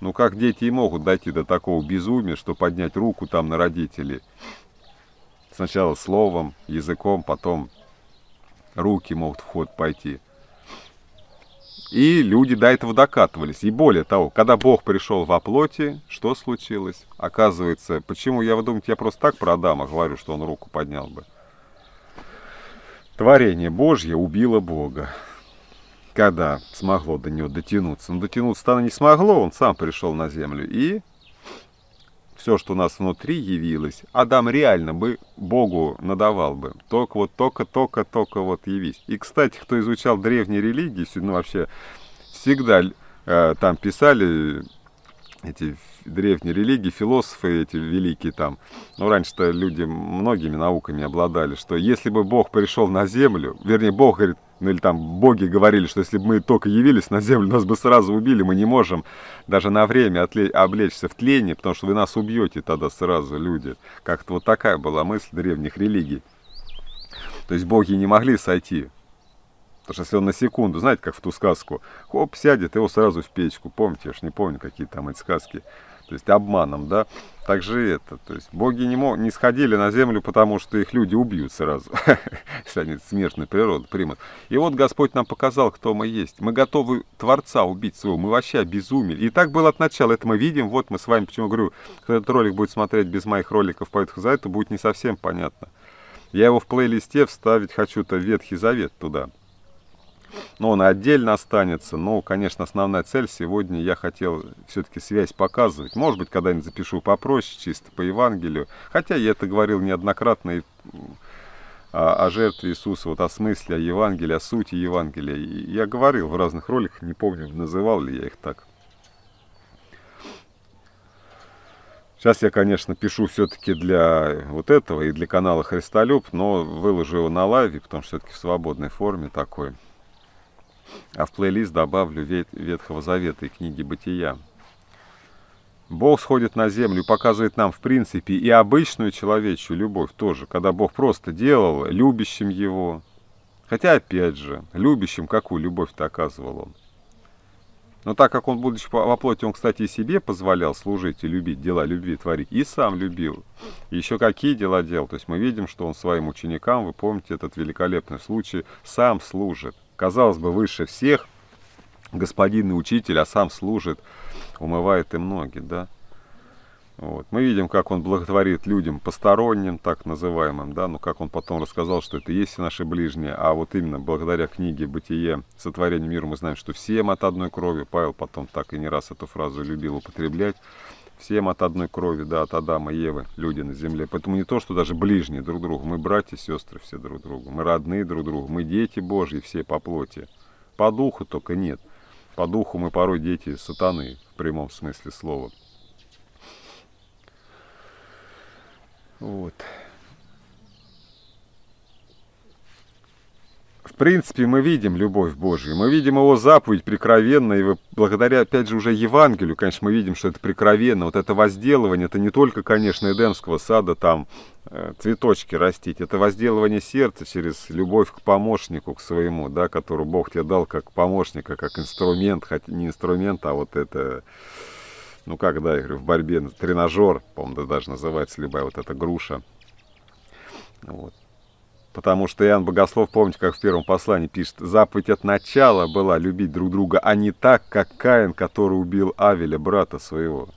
Ну как дети и могут дойти до такого безумия, что поднять руку там на родителей? Сначала словом, языком, потом руки могут в ход пойти. И люди до этого докатывались. И более того, когда Бог пришел во плоти, что случилось? Оказывается, почему, я, вы думаете, я просто так про Адама говорю, что он руку поднял бы? Творение Божье убило Бога. Когда смогло до него дотянуться. Но дотянуться-то оно не смогло, он сам пришел на землю. И все, что у нас внутри явилось, Адам реально бы Богу надавал бы. Только вот, только, только, только вот явись. И, кстати, кто изучал древние религии, ну, вообще всегда э, там писали эти древние религии, философы эти великие там. Ну, раньше-то люди многими науками обладали, что если бы Бог пришел на землю, вернее, Бог говорит, ну или там боги говорили, что если бы мы только явились на землю, нас бы сразу убили, мы не можем даже на время отле... облечься в тление, потому что вы нас убьете тогда сразу, люди. Как-то вот такая была мысль древних религий. То есть боги не могли сойти. Потому что если он на секунду, знаете, как в ту сказку, хоп, сядет, его сразу в печку. Помните, я ж не помню, какие там эти сказки. То есть обманом, да? Так же это. То есть боги не, мог, не сходили на землю, потому что их люди убьют сразу. Если они смертную природу примут. И вот Господь нам показал, кто мы есть. Мы готовы Творца убить своего. Мы вообще обезумели. И так было от начала. Это мы видим. Вот мы с вами, почему говорю, кто этот ролик будет смотреть без моих роликов по Ветхому Завету, будет не совсем понятно. Я его в плейлисте вставить хочу-то Ветхий Завет туда. Но он отдельно останется, но, конечно, основная цель сегодня, я хотел все-таки связь показывать. Может быть, когда-нибудь запишу попроще, чисто по Евангелию. Хотя я это говорил неоднократно и о, о жертве Иисуса, вот о смысле, о Евангелии, о сути Евангелия. И я говорил в разных роликах, не помню, называл ли я их так. Сейчас я, конечно, пишу все-таки для вот этого и для канала Христолюб, но выложу его на лайве, потому что все-таки в свободной форме такой. А в плейлист добавлю Ветхого Завета и книги Бытия. Бог сходит на землю, показывает нам, в принципе, и обычную человечью любовь тоже, когда Бог просто делал любящим его. Хотя, опять же, любящим какую любовь-то оказывал он. Но так как он, будучи во плоти, он, кстати, и себе позволял служить и любить, дела любви творить, и сам любил. И еще какие дела делал. То есть мы видим, что он своим ученикам, вы помните этот великолепный случай, сам служит. Казалось бы, выше всех господин и учитель, а сам служит, умывает им ноги, да. Вот. Мы видим, как он благотворит людям посторонним, так называемым, да, но как он потом рассказал, что это есть все наши ближние, а вот именно благодаря книге «Бытие. Сотворение мира» мы знаем, что всем от одной крови, Павел потом так и не раз эту фразу любил употреблять, всем от одной крови, да, от Адама и Евы, люди на земле. Поэтому не то, что даже ближние друг другу. Мы братья и сестры все друг другу. Мы родные друг другу. Мы дети Божьи все по плоти. По духу только нет. По духу мы порой дети сатаны, в прямом смысле слова. Вот. В принципе, мы видим любовь Божию, мы видим его заповедь прикровенно, и благодаря, опять же, уже Евангелию, конечно, мы видим, что это прикровенно, вот это возделывание, это не только, конечно, Эдемского сада, там, э, цветочки растить, это возделывание сердца через любовь к помощнику, к своему, да, которую Бог тебе дал как помощника, как инструмент, хотя не инструмент, а вот это, ну, как, да, я говорю, в борьбе, тренажер, по-моему, даже называется любая вот эта груша, вот. Потому что Иоанн Богослов, помните, как в первом послании пишет, заповедь от начала была любить друг друга, а не так, как Каин, который убил Авеля, брата своего.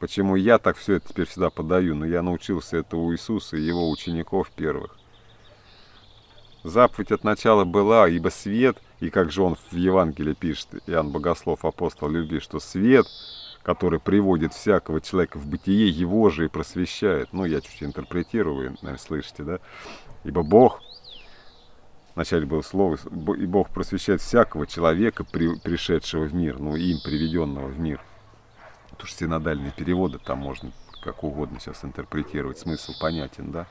Почему я так все это теперь всегда подаю? Но я научился это у Иисуса и его учеников первых. Заповедь от начала была, ибо свет, и как же он в Евангелии пишет, Иоанн Богослов, апостол любви, что свет, который приводит всякого человека в бытие, его же и просвещает. Ну, я чуть-чуть интерпретирую, наверное, слышите, да? Ибо Бог, вначале было слово, и Бог просвещает всякого человека, пришедшего в мир, ну, им приведенного в мир. Потому что синодальные переводы, там можно как угодно сейчас интерпретировать, смысл понятен, да?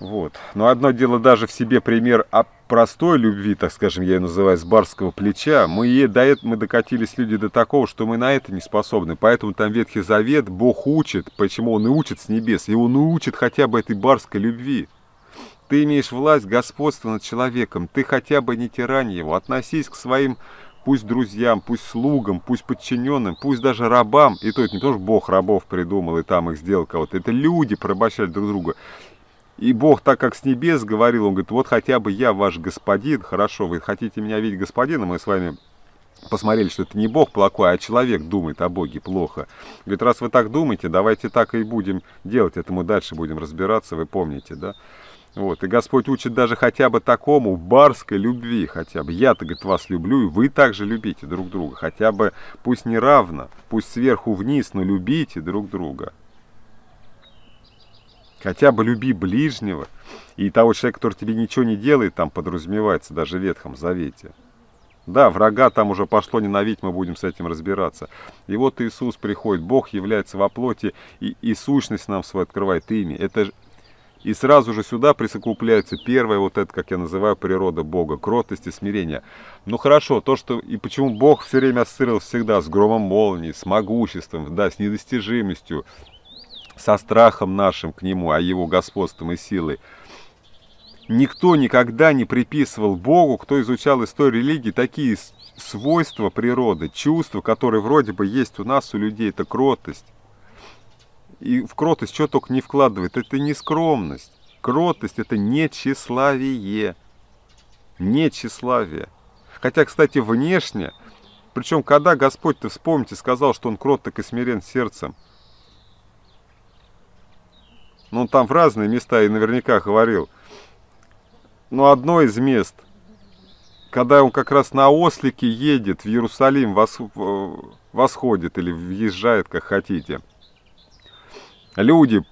Вот. Но одно дело даже в себе пример о простой любви, так скажем, я ее называю, с барского плеча. Мы, до этого, мы докатились, люди, до такого, что мы на это не способны. Поэтому там Ветхий Завет, Бог учит, почему Он и учит с небес, и Он и учит хотя бы этой барской любви. Ты имеешь власть, господство над человеком, ты хотя бы не тирань его, относись к своим, пусть друзьям, пусть слугам, пусть подчиненным, пусть даже рабам. И то это не то, что Бог рабов придумал и там их сделал кого-то, это люди порабощали друг друга. И Бог, так как с небес говорил, Он говорит, вот хотя бы я ваш господин, хорошо, вы хотите меня видеть господином, мы с вами посмотрели, что это не Бог плохой, а человек думает о Боге плохо. Говорит, раз вы так думаете, давайте так и будем делать, это мы дальше будем разбираться, вы помните, да? Вот, и Господь учит даже хотя бы такому, барской любви хотя бы. Я-то, говорит, вас люблю, и вы также любите друг друга, хотя бы, пусть не равно, пусть сверху вниз, но любите друг друга. Хотя бы люби ближнего и того человека, который тебе ничего не делает, там подразумевается даже в Ветхом Завете. Да, врага там уже пошло ненавидеть, мы будем с этим разбираться. И вот Иисус приходит, Бог является во плоти, и, и сущность нам свою открывает имя. Это же... И сразу же сюда присовокупляется первое, вот это, как я называю, природа Бога, кротость и смирение. Ну хорошо, то, что и почему Бог все время ассоциировался всегда с громом молнии, с могуществом, да, с недостижимостью, со страхом нашим к Нему, а Его господством и силой. Никто никогда не приписывал Богу, кто изучал историю религии, такие свойства природы, чувства, которые вроде бы есть у нас, у людей, это кротость. И в кротость что только не вкладывает, это не скромность. Кротость — это не тщеславие, не тщеславие. Хотя, кстати, внешне, причем когда Господь-то, вспомните, сказал, что Он кроток и смирен сердцем, ну, он там в разные места и наверняка говорил. Но одно из мест, когда он как раз на ослике едет в Иерусалим, вос... восходит или въезжает, как хотите. Люди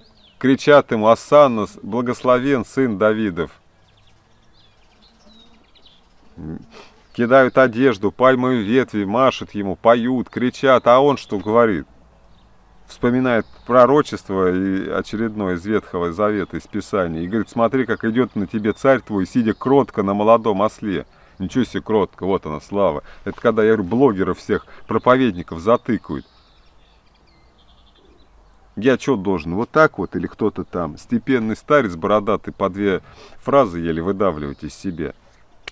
кричат ему: «Осанна, благословен сын Давидов». Кидают одежду, пальмовые ветви, машут ему, поют, кричат. А он что говорит? Вспоминает пророчество и очередное из Ветхого Завета, из Писания. И говорит, смотри, как идет на тебе царь твой, сидя кротко на молодом осле. Ничего себе кротко, вот она, слава. Это когда, я говорю, блогеров всех, проповедников затыкают. Я что должен, вот так вот, или кто-то там? Степенный старец бородатый по две фразы еле выдавливать из себя.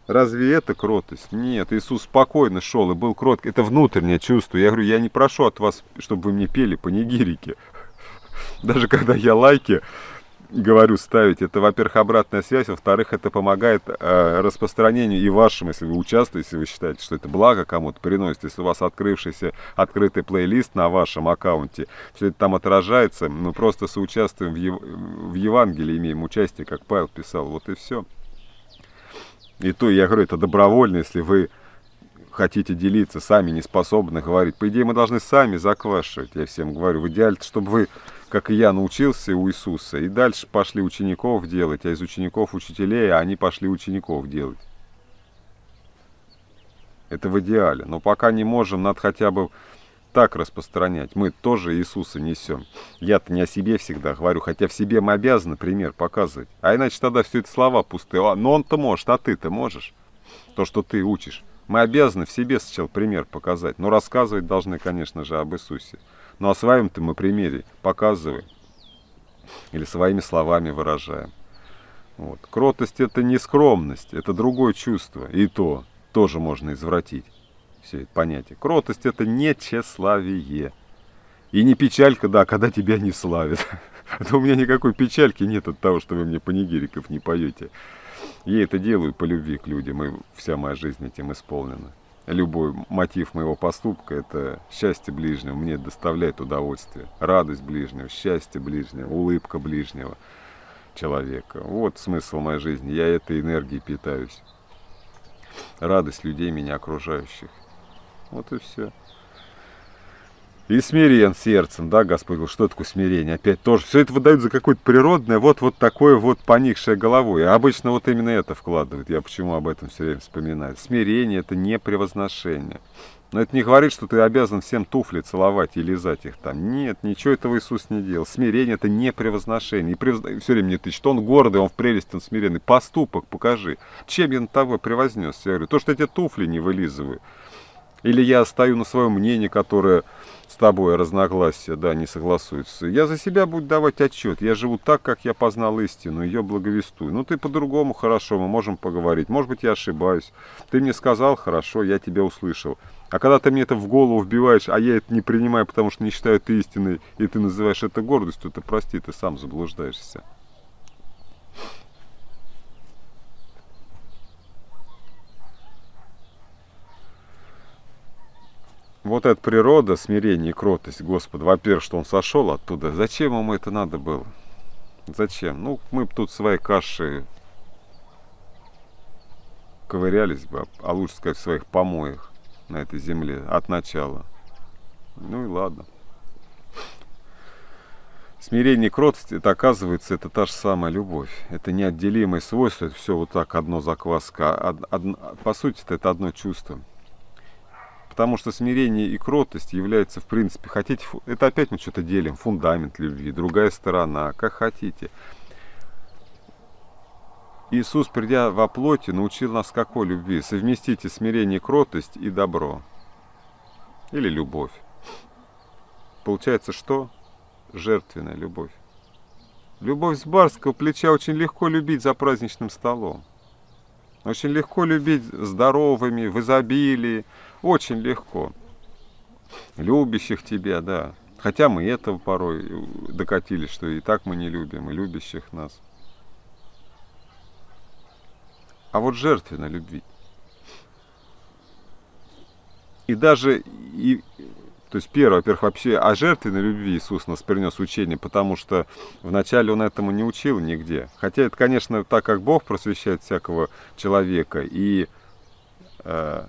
Разве это кротость? Нет, Иисус спокойно шел и был кроток. Это внутреннее чувство. Я говорю, я не прошу от вас, чтобы вы мне пели панигирики. Даже когда я лайки говорю ставить, это, во-первых, обратная связь, во-вторых, это помогает э, распространению и вашему, если вы участвуете, если вы считаете, что это благо кому-то приносит, если у вас открывшийся открытый плейлист на вашем аккаунте, все это там отражается, мы просто соучаствуем в, Ев... в Евангелии, имеем участие, как Павел писал, вот и все. И то, я говорю, это добровольно, если вы хотите делиться, сами не способны говорить. По идее, мы должны сами заквашивать, я всем говорю. В идеале, чтобы вы, как и я, научился у Иисуса, и дальше пошли учеников делать, а из учеников учителей, а они пошли учеников делать. Это в идеале. Но пока не можем, надо хотя бы так распространять. Мы тоже Иисуса несем. Я-то не о себе всегда говорю, хотя в себе мы обязаны пример показывать. А иначе тогда все это слова пустые. Но он-то может, а ты-то можешь. То, что ты учишь. Мы обязаны в себе сначала пример показать. Но рассказывать должны, конечно же, об Иисусе. Ну а своим-то мы примере показываем. Или своими словами выражаем. Вот. Кротость — это не скромность, это другое чувство. И то тоже можно извратить. Все это понятие. Кротость — это не тщеславие. И не печалька, да, когда тебя не славят. Да у меня никакой печальки нет от того, что вы мне панигириков не поете. Я это делаю по любви к людям, и вся моя жизнь этим исполнена. Любой мотив моего поступка – это счастье ближнего, мне доставляет удовольствие. Радость ближнего, счастье ближнего, улыбка ближнего человека. Вот смысл моей жизни, я этой энергией питаюсь. Радость людей, меня окружающих. Вот и все. И смирен сердцем, да, Господь говорил, что такое смирение? Опять тоже, все это выдают за какое-то природное, вот, вот такое вот поникшее головой. И обычно вот именно это вкладывают, я почему об этом все время вспоминаю. Смирение – это не превозношение. Но это не говорит, что ты обязан всем туфли целовать и лизать их там. Нет, ничего этого Иисус не делал. Смирение – это не превозношение. И превоз... все время мне тычет, он гордый, он в прелесть, он смиренный. Поступок покажи. Чем я на тобой превознес? Я говорю, то, что эти туфли не вылизываю. Или я стою на своем мнении, которое с тобой разногласия, да, не согласуется. Я за себя буду давать отчет. Я живу так, как я познал истину, ее благовестую. Ну, ты по-другому, хорошо, мы можем поговорить. Может быть, я ошибаюсь. Ты мне сказал, хорошо, я тебя услышал. А когда ты мне это в голову вбиваешь, а я это не принимаю, потому что не считаю это истиной, и ты называешь это гордостью, то, прости, ты сам заблуждаешься. Вот эта природа, смирение и кротость Господа. Во-первых, что он сошел оттуда. Зачем ему это надо было? Зачем? Ну, мы бы тут свои каши ковырялись бы, а лучше сказать, в своих помоях на этой земле от начала. Ну и ладно. Смирение и кротость, это оказывается, это та же самая любовь. Это неотделимое свойство, это все вот так, одно закваска. Од, од, по сути, это одно чувство. Потому что смирение и кротость являются, в принципе, хотите, это опять мы что-то делим, фундамент любви, другая сторона, как хотите. Иисус, придя во плоти, научил нас какой любви? Совместите смирение, кротость и добро. Или любовь. Получается, что? Жертвенная любовь. Любовь с барского плеча очень легко любить за праздничным столом. Очень легко любить здоровыми, в изобилии. Очень легко. Любящих тебя, да. Хотя мы этого порой докатились, что и так мы не любим, и любящих нас. А вот жертвенно любить. И даже... И, то есть, первое, во-первых, вообще о жертвенной любви Иисус нас принес учение, потому что вначале Он этому не учил нигде. Хотя это, конечно, так как Бог просвещает всякого человека, и э,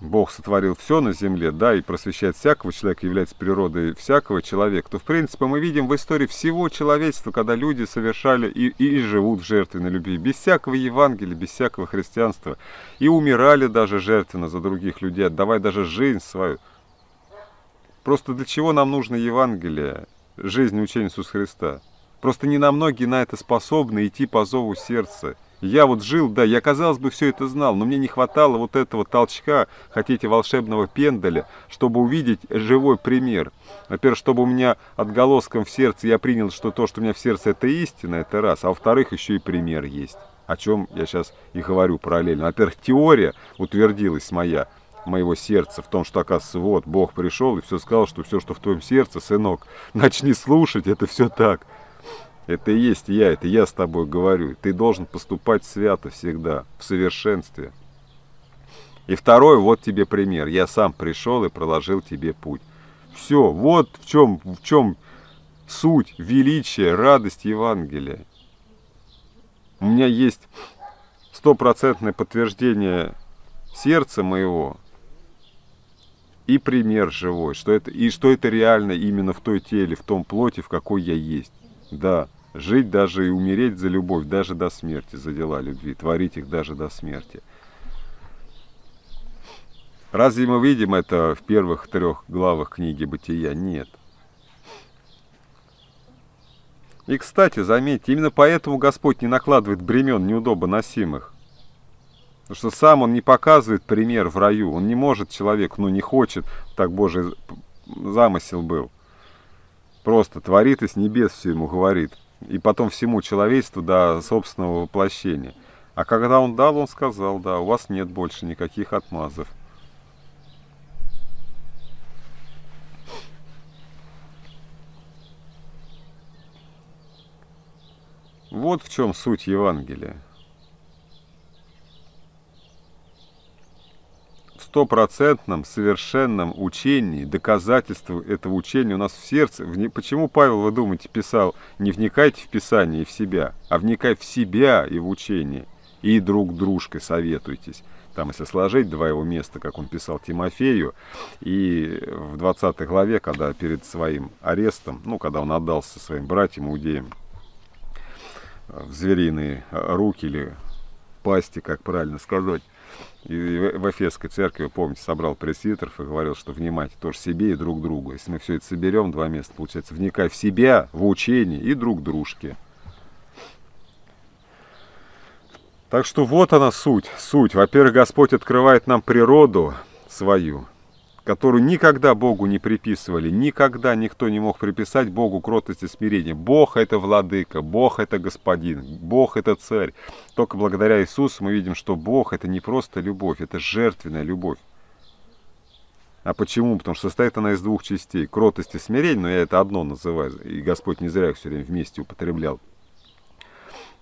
Бог сотворил все на земле, да, и просвещает всякого человека, является природой всякого человека, то, в принципе, мы видим в истории всего человечества, когда люди совершали и, и, и живут в жертвенной любви, без всякого Евангелия, без всякого христианства, и умирали даже жертвенно за других людей, отдавая даже жизнь свою. Просто для чего нам нужно Евангелие, жизнь и учение Иисуса Христа? Просто не намногие на это способны идти по зову сердца. Я вот жил, да, я, казалось бы, все это знал, но мне не хватало вот этого толчка, хотите, волшебного пендаля, чтобы увидеть живой пример. Во-первых, чтобы у меня отголоском в сердце я принял, что то, что у меня в сердце, это истина, это раз. А во-вторых, еще и пример есть, о чем я сейчас и говорю параллельно. Во-первых, теория утвердилась моя, моего сердца, в том, что, оказывается, вот, Бог пришел и все сказал, что все, что в твоем сердце, сынок, начни слушать, это все так. Это и есть я, это я с тобой говорю. Ты должен поступать свято всегда, в совершенстве. И второй, вот тебе пример. Я сам пришел и проложил тебе путь. Все, вот в чем, в чем суть, величие, радость Евангелия. У меня есть стопроцентное подтверждение сердца моего и пример живой, что это, и что это реально именно в той теле, в том плоти, в какой я есть. Да, жить даже и умереть за любовь, даже до смерти, за дела любви, творить их даже до смерти. Разве мы видим это в первых трех главах книги «Бытия»? Нет. И, кстати, заметьте, именно поэтому Господь не накладывает бремен неудобоносимых. Потому что сам Он не показывает пример в раю. Он не может, человек, ну не хочет, так Божий замысел был. Просто творит и с небес все ему говорит. И потом всему человечеству до собственного воплощения. А когда он дал, он сказал, да, у вас нет больше никаких отмазов. Вот в чем суть Евангелия. В стопроцентном совершенном учении, доказательству этого учения у нас в сердце. Почему Павел, вы думаете, писал: не вникайте в Писание и в себя, а вникай в себя и в учение, и друг дружкой советуйтесь. Там, если сложить два его места, как он писал Тимофею, и в двадцатой главе, когда перед своим арестом, ну, когда он отдался своим братьям иудеям в звериные руки или пасти, как правильно сказать, и в Эфесской церкви, помните, собрал пресвитеров и говорил, что внимайте тоже себе и друг другу. Если мы все это соберем, два места получается: вникай в себя, в учение и друг дружке. Так что вот она суть, суть. Во-первых, Господь открывает нам природу свою, которую никогда Богу не приписывали, никогда никто не мог приписать Богу кротость и смирение. Бог — это владыка, Бог — это господин, Бог — это царь. Только благодаря Иисусу мы видим, что Бог — это не просто любовь, это жертвенная любовь. А почему? Потому что состоит она из двух частей. Кротость и смирение, но я это одно называю, и Господь не зря их все время вместе употреблял.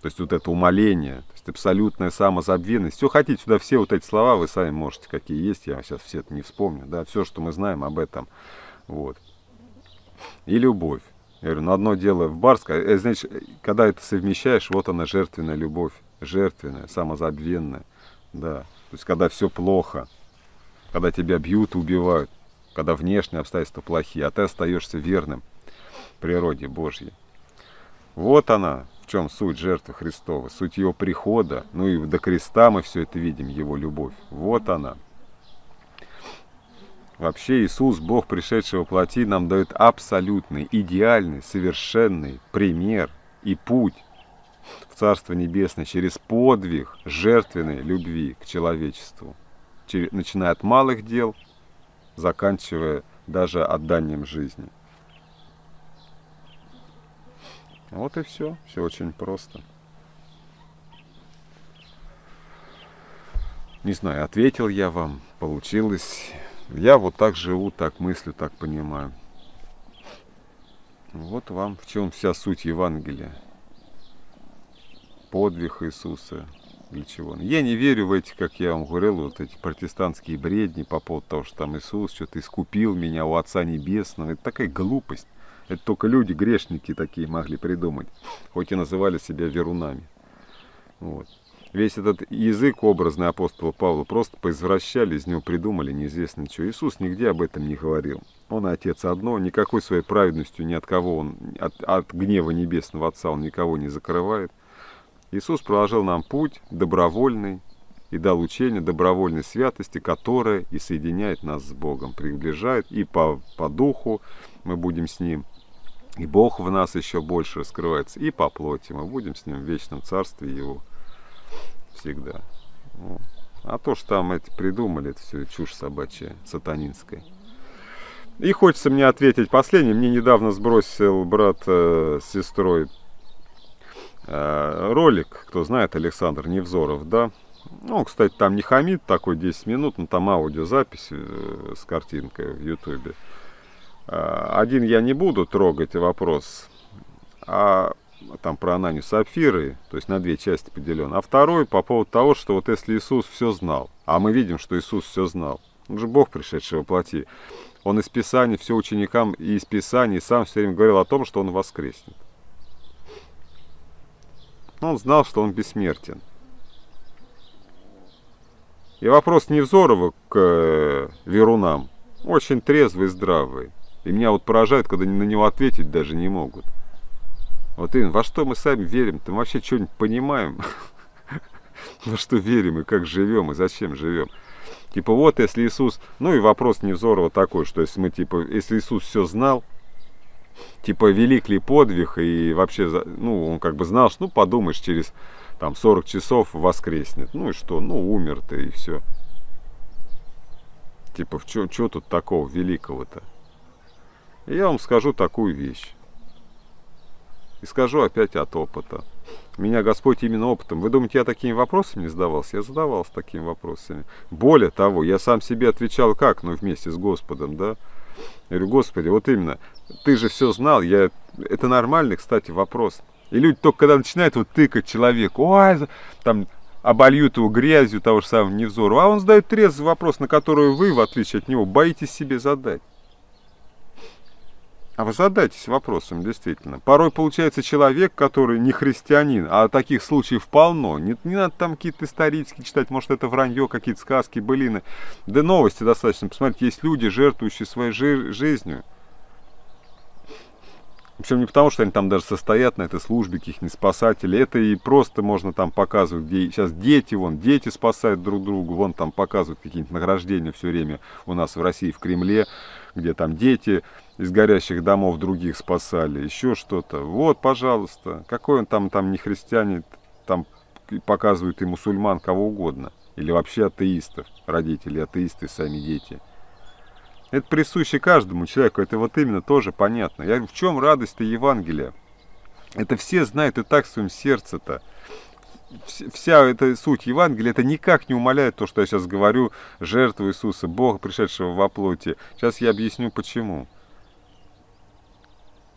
То есть вот это умоление, то есть абсолютная самозабвенность. Все хотите, сюда все вот эти слова, вы сами можете, какие есть, я сейчас все это не вспомню, да, все, что мы знаем об этом, вот. И любовь. Я говорю, ну одно дело в бар, значит, когда это совмещаешь, вот она жертвенная любовь, жертвенная, самозабвенная, да. То есть когда все плохо, когда тебя бьют и убивают, когда внешние обстоятельства плохие, а ты остаешься верным природе Божьей. Вот она. В чем суть жертвы Христова, суть ее прихода, ну и до креста мы все это видим, его любовь. Вот она. Вообще Иисус, Бог, пришедший во плоти, нам дает абсолютный, идеальный, совершенный пример и путь в Царство Небесное через подвиг жертвенной любви к человечеству, начиная от малых дел, заканчивая даже отданием жизни. Вот и все. Все очень просто. Не знаю, ответил я вам, получилось. Я вот так живу, так мыслю, так понимаю. Вот вам в чем вся суть Евангелия. Подвиг Иисуса. Для чего? Я не верю в эти, как я вам говорил, вот эти протестантские бредни по поводу того, что там Иисус что-то искупил меня у Отца Небесного. Это такая глупость. Это только люди, грешники такие могли придумать, хоть и называли себя верунами. Вот. Весь этот язык образный апостола Павла просто поизвращали, из него придумали неизвестно что. Иисус нигде об этом не говорил. Он Отец одно, никакой своей праведностью ни от кого, он, от, от гнева небесного Отца он никого не закрывает. Иисус проложил нам путь добровольный и дал учение добровольной святости, которое и соединяет нас с Богом, приближает, и по, по духу мы будем с Ним. И Бог в нас еще больше раскрывается. И по плоти мы будем с Ним в вечном царстве Его всегда. А то, что там эти придумали, это все чушь собачья, сатанинская. И хочется мне ответить последнее. Мне недавно сбросил брат э, с сестрой э, ролик, кто знает, Александр Невзоров, да? Ну, кстати, там не хамит, такой десять минут, но там аудиозапись э, с картинкой в Ютубе. Один я не буду трогать вопрос, а там про Ананию Сапфиры, то есть на две части поделен. А второй по поводу того, что вот если Иисус все знал, а мы видим, что Иисус все знал, он же Бог, пришедший во плоти, он из Писания, все ученикам и из Писания сам все время говорил о том, что он воскреснет. Он знал, что он бессмертен. И вопрос Невзорова к верунам очень трезвый и здравый. И меня вот поражает, когда на него ответить даже не могут. Вот именно, во что мы сами верим-то? Мы вообще что-нибудь понимаем? Во что верим и как живем, и зачем живем? Типа вот если Иисус... Ну и вопрос Невзорова такой, что если мы типа... Если Иисус все знал, типа велик ли подвиг, и вообще... Ну он как бы знал, что ну подумаешь, через там сорок часов воскреснет. Ну и что? Ну умер-то и все. Типа, что тут такого великого-то? Я вам скажу такую вещь. И скажу опять от опыта. Меня Господь именно опытом. Вы думаете, я такими вопросами не задавался? Я задавался такими вопросами. Более того, я сам себе отвечал, как, ну, вместе с Господом, да? Я говорю, Господи, вот именно, ты же все знал. Я... Это нормальный, кстати, вопрос. И люди только когда начинают вот тыкать человеку, ой, там обольют его грязью того же самого Невзорова, а он задает трезвый вопрос, на который вы, в отличие от него, боитесь себе задать. А вы задайтесь вопросом, действительно. Порой получается человек, который не христианин, а таких случаев полно. Не, не надо там какие-то исторические читать, может это вранье, какие-то сказки, былины. Да новости достаточно. Посмотрите, есть люди, жертвующие своей жи- жизнью. Причем не потому, что они там даже состоят на этой службе, каких-нибудь не спасатели. Это и просто можно там показывать, где сейчас дети, вон, дети спасают друг друга, вон там показывают какие-нибудь награждения все время у нас в России, в Кремле, где там дети из горящих домов других спасали, еще что-то. Вот, пожалуйста, какой он там, там не христианин, там показывают и мусульман, кого угодно. Или вообще атеистов, родители, атеисты, сами дети. Это присуще каждому человеку, это вот именно тоже понятно. Я говорю, в чем радость-то Евангелия? Это все знают и так в своем сердце-то. Вся эта суть Евангелия, это никак не умаляет то, что я сейчас говорю, жертву Иисуса, Бога, пришедшего во плоти. Сейчас я объясню, почему.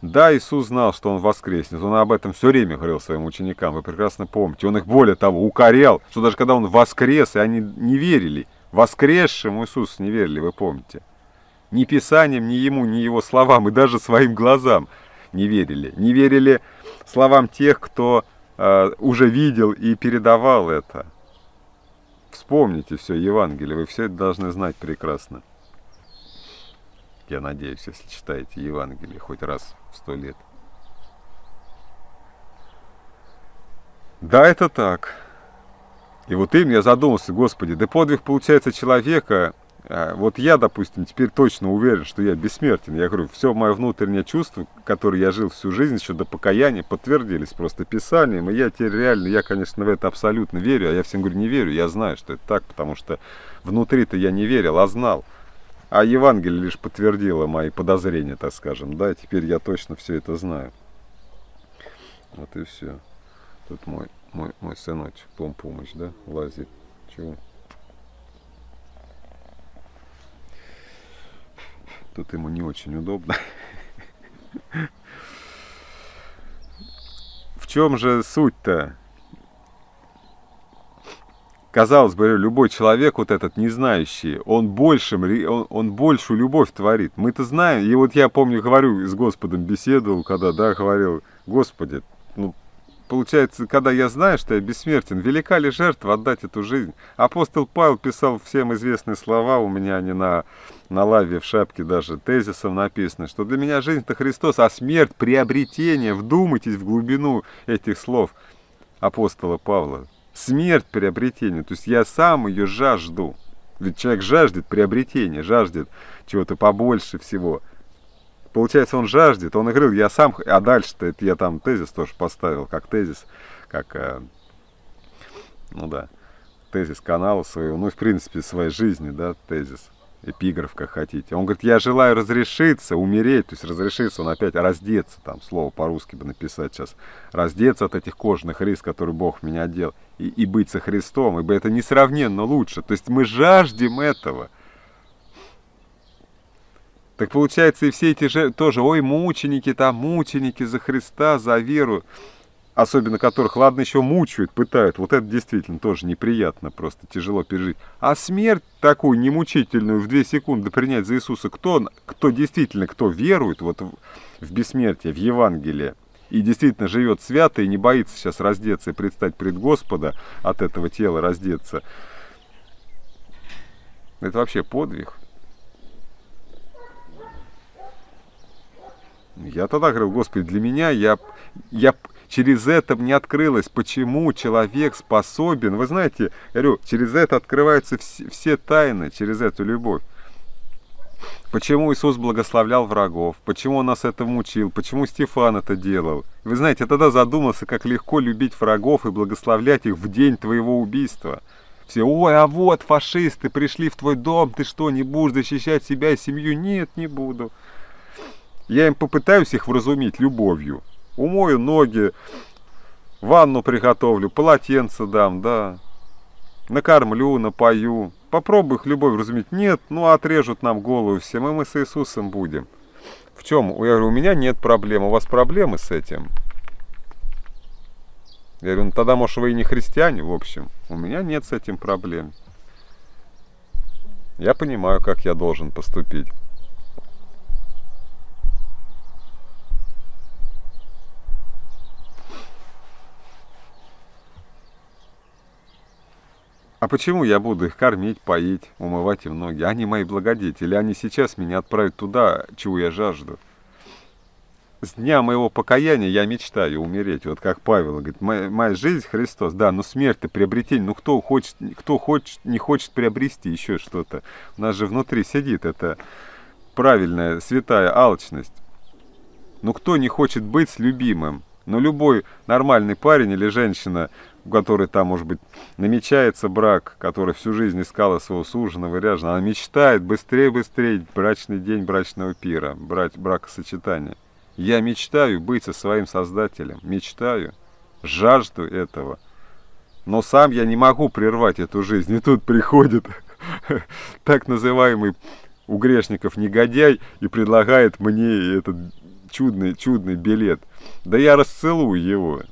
Да, Иисус знал, что Он воскреснет. Он об этом все время говорил своим ученикам, вы прекрасно помните. Он их, более того, укорял, что даже когда Он воскрес, и они не верили. Воскресшему Иисусу не верили, вы помните. Ни Писанием, ни Ему, ни Его словам, и даже своим глазам не верили. Не верили словам тех, кто э, уже видел и передавал это. Вспомните все Евангелие, вы все это должны знать прекрасно. Я надеюсь, если читаете Евангелие хоть раз в сто лет. Да, это так. И вот им я задумался, Господи, да подвиг получается человека... Вот я, допустим, теперь точно уверен, что я бессмертен. Я говорю, все мое внутреннее чувство, которое я жил всю жизнь, еще до покаяния, подтвердились просто Писанием. И я теперь реально, я, конечно, в это абсолютно верю. А я всем говорю, не верю, я знаю, что это так, потому что внутри-то я не верил, а знал. А Евангелие лишь подтвердило мои подозрения, так скажем. Да, и теперь я точно все это знаю. Вот и все. Тут мой, мой, мой сыночек, Пом-Помыч, да, лазит. Чего? Тут ему не очень удобно. В чем же суть-то? Казалось бы, любой человек вот этот, не знающий, он, большим, он, он большую любовь творит. Мы-то знаем. И вот я помню, говорю, с Господом беседовал, когда, да, говорил, Господи, ну, получается, когда я знаю, что я бессмертен, велика ли жертва отдать эту жизнь? Апостол Павел писал всем известные слова, у меня они на, на лаве в шапке даже тезисом написаны, что для меня жизнь — это Христос, а смерть — приобретение. Вдумайтесь в глубину этих слов апостола Павла. Смерть — приобретение, то есть я сам ее жажду. Ведь человек жаждет приобретения, жаждет чего-то побольше всего. Получается, он жаждет, он говорил, я сам, а дальше-то, это я там тезис тоже поставил, как тезис, как, ну да, тезис канала своего, ну, в принципе, своей жизни, да, тезис, эпиграф, как хотите. Он говорит, я желаю разрешиться, умереть, то есть разрешиться, он опять раздеться, там, слово по-русски бы написать сейчас, раздеться от этих кожаных рис, которые Бог меня одел, и, и быть со Христом, ибо это несравненно лучше, то есть мы жаждем этого. Так получается, и все эти же тоже, ой, мученики, там, мученики за Христа, за веру, особенно которых, ладно, еще мучают, пытают, вот это действительно тоже неприятно, просто тяжело пережить. А смерть такую немучительную в две секунды принять за Иисуса, кто, кто действительно, кто верует вот в бессмертие, в Евангелие, и действительно живет свято, и не боится сейчас раздеться и предстать пред Господа, от этого тела раздеться, это вообще подвиг. Я тогда говорил, Господи, для меня, я, я через это мне открылось, почему человек способен. Вы знаете, я говорю, через это открываются все, все тайны, через эту любовь. Почему Иисус благословлял врагов, почему Он нас этому учил, почему Стефан это делал. Вы знаете, я тогда задумался, как легко любить врагов и благословлять их в день твоего убийства. Все, ой, а вот фашисты пришли в твой дом, ты что, не будешь защищать себя и семью? Нет, не буду. Я им попытаюсь их вразумить любовью. Умою ноги, ванну приготовлю, полотенце дам, да. Накормлю, напою. Попробую их любовью вразумить. Нет, ну отрежут нам голову всем, и мы с Иисусом будем. В чем? Я говорю, у меня нет проблем, у вас проблемы с этим. Я говорю, ну тогда, может, вы и не христиане, в общем. У меня нет с этим проблем. Я понимаю, как я должен поступить. А почему я буду их кормить, поить, умывать им ноги? Они мои благодетели, они сейчас меня отправят туда, чего я жажду. С дня моего покаяния я мечтаю умереть, вот как Павел говорит, моя, моя жизнь Христос, да, но смерть-то приобретение, ну кто хочет, кто хочет, не хочет приобрести еще что-то. У нас же внутри сидит эта правильная, святая алчность. Ну кто не хочет быть с любимым? Но любой нормальный парень или женщина, у которой там, может быть, намечается брак, который всю жизнь искала своего суженого и ряженого, она мечтает быстрее-быстрее брачный день брачного пира, брать бракосочетание. Я мечтаю быть со своим Создателем, мечтаю, жажду этого. Но сам я не могу прервать эту жизнь. И тут приходит так называемый у грешников негодяй и предлагает мне этот чудный, чудный билет. Да я расцелую его.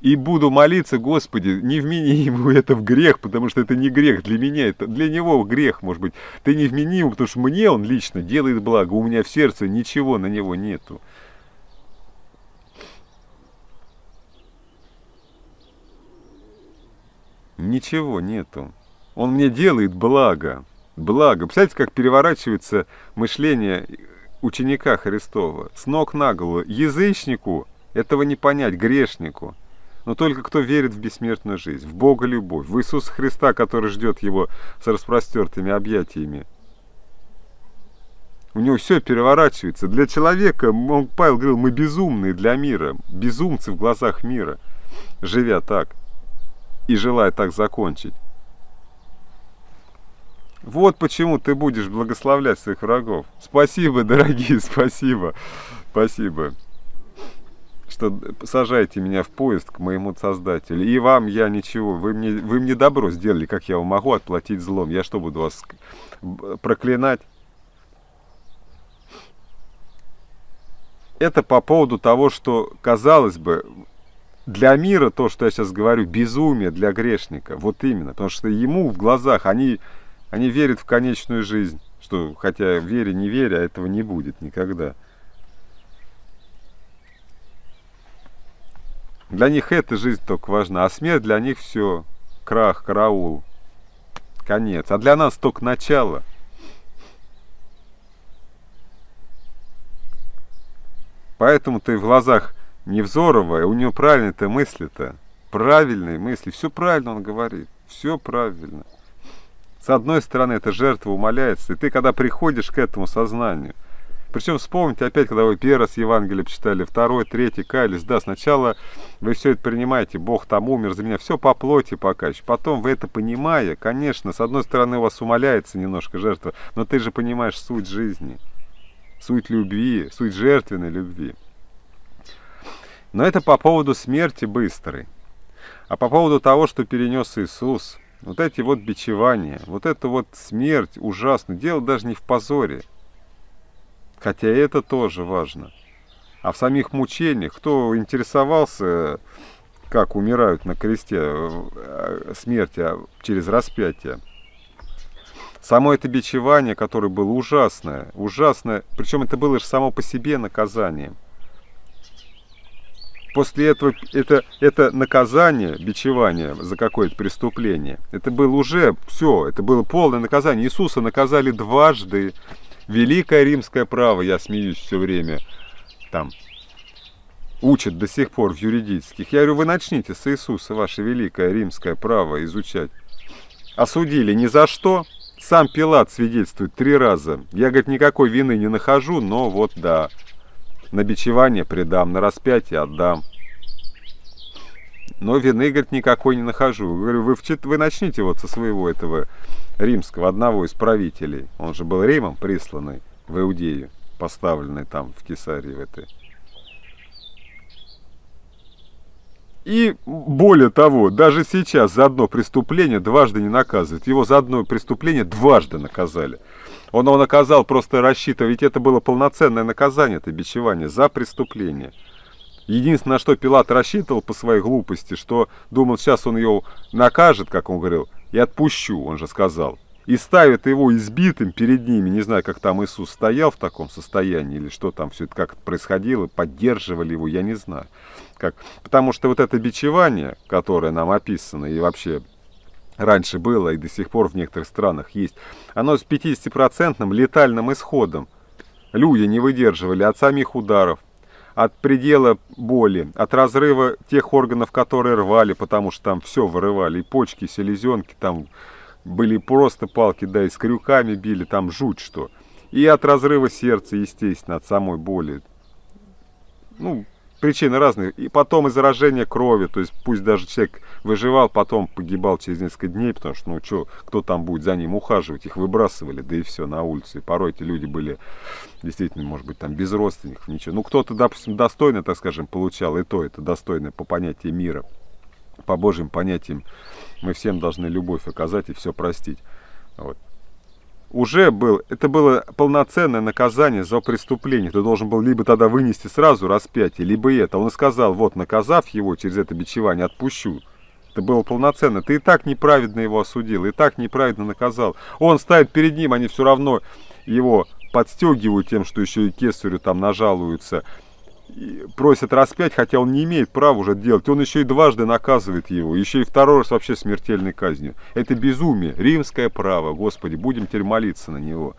И буду молиться, Господи, не вмени ему это в грех, потому что это не грех для меня, это для него грех, может быть. Ты не вмени ему, потому что мне он лично делает благо, у меня в сердце ничего на него нету. Ничего нету. Он мне делает благо. Благо. Представляете, как переворачивается мышление ученика Христова. С ног на голову. Язычнику этого не понять, грешнику. Но только кто верит в бессмертную жизнь, в Бога любовь, в Иисуса Христа, который ждет его с распростертыми объятиями. У него все переворачивается. Для человека, он, Павел говорил, мы безумные для мира, безумцы в глазах мира, живя так и желая так закончить. Вот почему ты будешь благословлять своих врагов. Спасибо, дорогие, спасибо, спасибо. Что сажайте меня в поезд к моему Создателю. И вам я ничего, вы мне, вы мне добро сделали, как я вам могу отплатить злом. Я что, буду вас проклинать? Это по поводу того, что, казалось бы, для мира то, что я сейчас говорю, безумие для грешника. Вот именно, потому что ему в глазах, они, они верят в конечную жизнь. Что, хотя веря, не веря, этого не будет никогда. Для них эта жизнь только важна, а смерть для них все, крах, караул, конец. А для нас только начало. Поэтому ты в глазах Невзорова, у него правильные-то мысли-то, правильные мысли, все правильно он говорит, все правильно. С одной стороны, эта жертва умаляется, и ты когда приходишь к этому сознанию, причем вспомните опять, когда вы первый раз Евангелие читали, второй, третий, каялись, да, сначала вы все это принимаете, Бог там умер за меня, все по плоти пока еще. Потом вы это понимая, конечно, с одной стороны у вас умаляется немножко жертва, но ты же понимаешь суть жизни, суть любви, суть жертвенной любви. Но это по поводу смерти быстрой. А по поводу того, что перенес Иисус, вот эти вот бичевания, вот эта вот смерть ужасная, дело даже не в позоре. Хотя это тоже важно. А в самих мучениях, кто интересовался, как умирают на кресте смерти через распятие, само это бичевание, которое было ужасное, ужасное, причем это было же само по себе наказание. После этого это, это наказание, бичевание за какое-то преступление, это было уже все, это было полное наказание. Иисуса наказали дважды. Великое римское право, я смеюсь все время, там, учат до сих пор в юридических. Я говорю, вы начните с Иисуса, ваше великое римское право изучать. Осудили ни за что. Сам Пилат свидетельствует три раза. Я, говорит, никакой вины не нахожу, но вот да, на бичевание предам, на распятие отдам. Но вины, говорит, никакой не нахожу. Говорю, вы, вы начните вот со своего этого... римского, одного из правителей. Он же был Римом присланный в Иудею, поставленный там в Кесарии в этой. И более того, даже сейчас за одно преступление дважды не наказывают. Его за одно преступление дважды наказали. Он его наказал, просто рассчитывая, ведь это было полноценное наказание, это бичевание за преступление. Единственное, на что Пилат рассчитывал по своей глупости, что думал, сейчас он его накажет, как он говорил, и отпущу, он же сказал. И ставят его избитым перед ними, не знаю, как там Иисус стоял в таком состоянии, или что там все это как происходило, поддерживали его, я не знаю. Как? Потому что вот это бичевание, которое нам описано, и вообще раньше было, и до сих пор в некоторых странах есть, оно с пятидесятипроцентным летальным исходом. Люди не выдерживали от самих ударов, от предела боли, от разрыва тех органов, которые рвали, потому что там все вырывали, и почки, и селезенки, там были просто палки, да, и с крюками били, там жуть что. И от разрыва сердца, естественно, от самой боли. Ну, причины разные. И потом и заражение крови, то есть пусть даже человек выживал, потом погибал через несколько дней, потому что, ну что, кто там будет за ним ухаживать, их выбрасывали, да и все, на улице. И порой эти люди были... действительно, может быть, там без родственников, ничего. Ну, кто-то, допустим, достойно, так скажем, получал, и то это достойно по понятиям мира. По Божьим понятиям мы всем должны любовь оказать и все простить. Вот. Уже был, это было полноценное наказание за преступление. Ты должен был либо тогда вынести сразу распятие, либо это. Он и сказал, вот, наказав его через это бичевание, отпущу. Это было полноценно. Ты и так неправедно его осудил, и так неправедно наказал. Он ставит перед ним, они все равно его... подстегивают тем, что еще и кесарю там нажалуются, и просят распять, хотя он не имеет права уже делать. Он еще и дважды наказывает его, еще и второй раз вообще смертельной казнью. Это безумие, римское право, Господи, будем теперь молиться на него.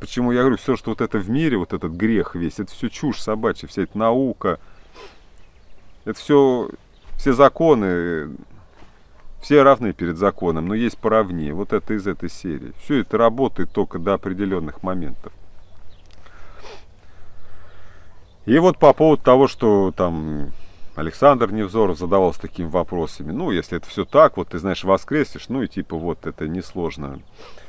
Почему я говорю, все, что вот это в мире, вот этот грех весь, это все чушь собачья, вся эта наука, это все, все законы, все равны перед законом, но есть поровнее. Вот это из этой серии. Все это работает только до определенных моментов. И вот по поводу того, что там Александр Невзоров задавался такими вопросами. Ну, если это все так, вот ты, знаешь, воскресишь, ну и типа вот это несложно.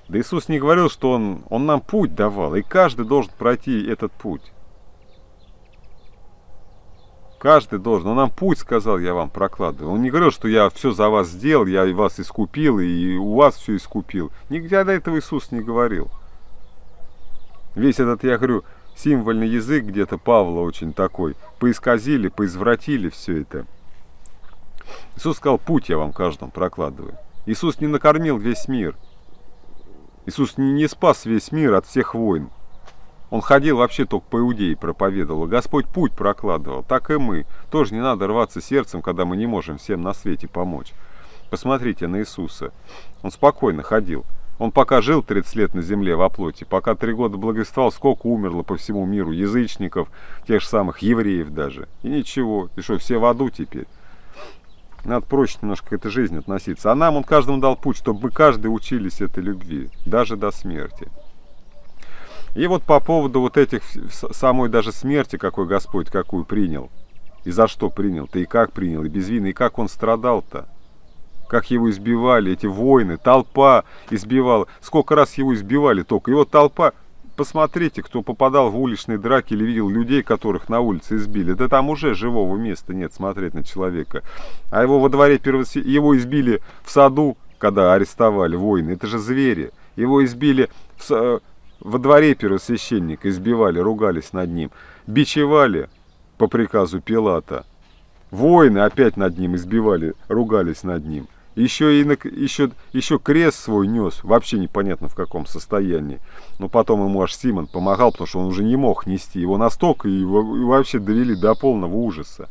Да Иисус не говорил, что Он, он нам путь давал, и каждый должен пройти этот путь. Каждый должен. Он нам путь сказал, я вам прокладываю. Он не говорил, что я все за вас сделал, я и вас искупил, и у вас все искупил. Нигде до этого Иисус не говорил. Весь этот, я говорю, символьный язык где-то Павла очень такой. Поисказили, поизвратили все это. Иисус сказал, путь я вам каждому прокладываю. Иисус не накормил весь мир. Иисус не, не спас весь мир от всех войн. Он ходил вообще только по Иудее, проповедовал. Господь путь прокладывал. Так и мы. Тоже не надо рваться сердцем, когда мы не можем всем на свете помочь. Посмотрите на Иисуса. Он спокойно ходил. Он пока жил тридцать лет на земле во плоти, пока три года благовествовал, сколько умерло по всему миру язычников, тех же самых евреев даже. И ничего. И что, все в аду теперь? Надо проще немножко к этой жизни относиться. А нам Он каждому дал путь, чтобы мы каждый учились этой любви. Даже до смерти. И вот по поводу вот этих, самой даже смерти, какой Господь, какую принял, и за что принял-то, и как принял, и без вины, и как Он страдал-то, как его избивали, эти войны, толпа избивала, сколько раз его избивали только. И вот толпа, посмотрите, кто попадал в уличные драки или видел людей, которых на улице избили, да там уже живого места нет смотреть на человека. А его во дворе, его избили в саду, когда арестовали воины, это же звери, его избили в... Во дворе первосвященника избивали, ругались над ним, бичевали по приказу Пилата. Воины опять над ним избивали, ругались над ним. Еще, и на, еще, еще крест свой нес, вообще непонятно в каком состоянии. Но потом ему аж Симон помогал, потому что он уже не мог нести. Его настолько и вообще довели до полного ужаса.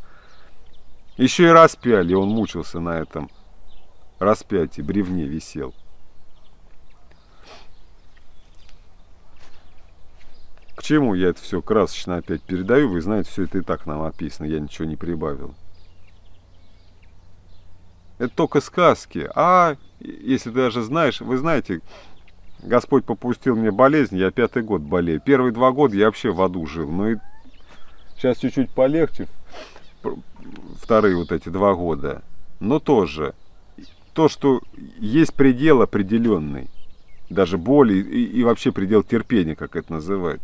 Еще и распяли, он мучился на этом распятии, бревне висел. К чему я это все красочно опять передаю, вы знаете, все это и так нам описано, я ничего не прибавил. Это только сказки. А если ты даже знаешь, вы знаете, Господь попустил мне болезнь, я пятый год болею. Первые два года я вообще в аду жил, ну и сейчас чуть-чуть полегче, вторые вот эти два года. Но тоже, то, что есть предел определенный, даже боли и, и вообще предел терпения, как это называют.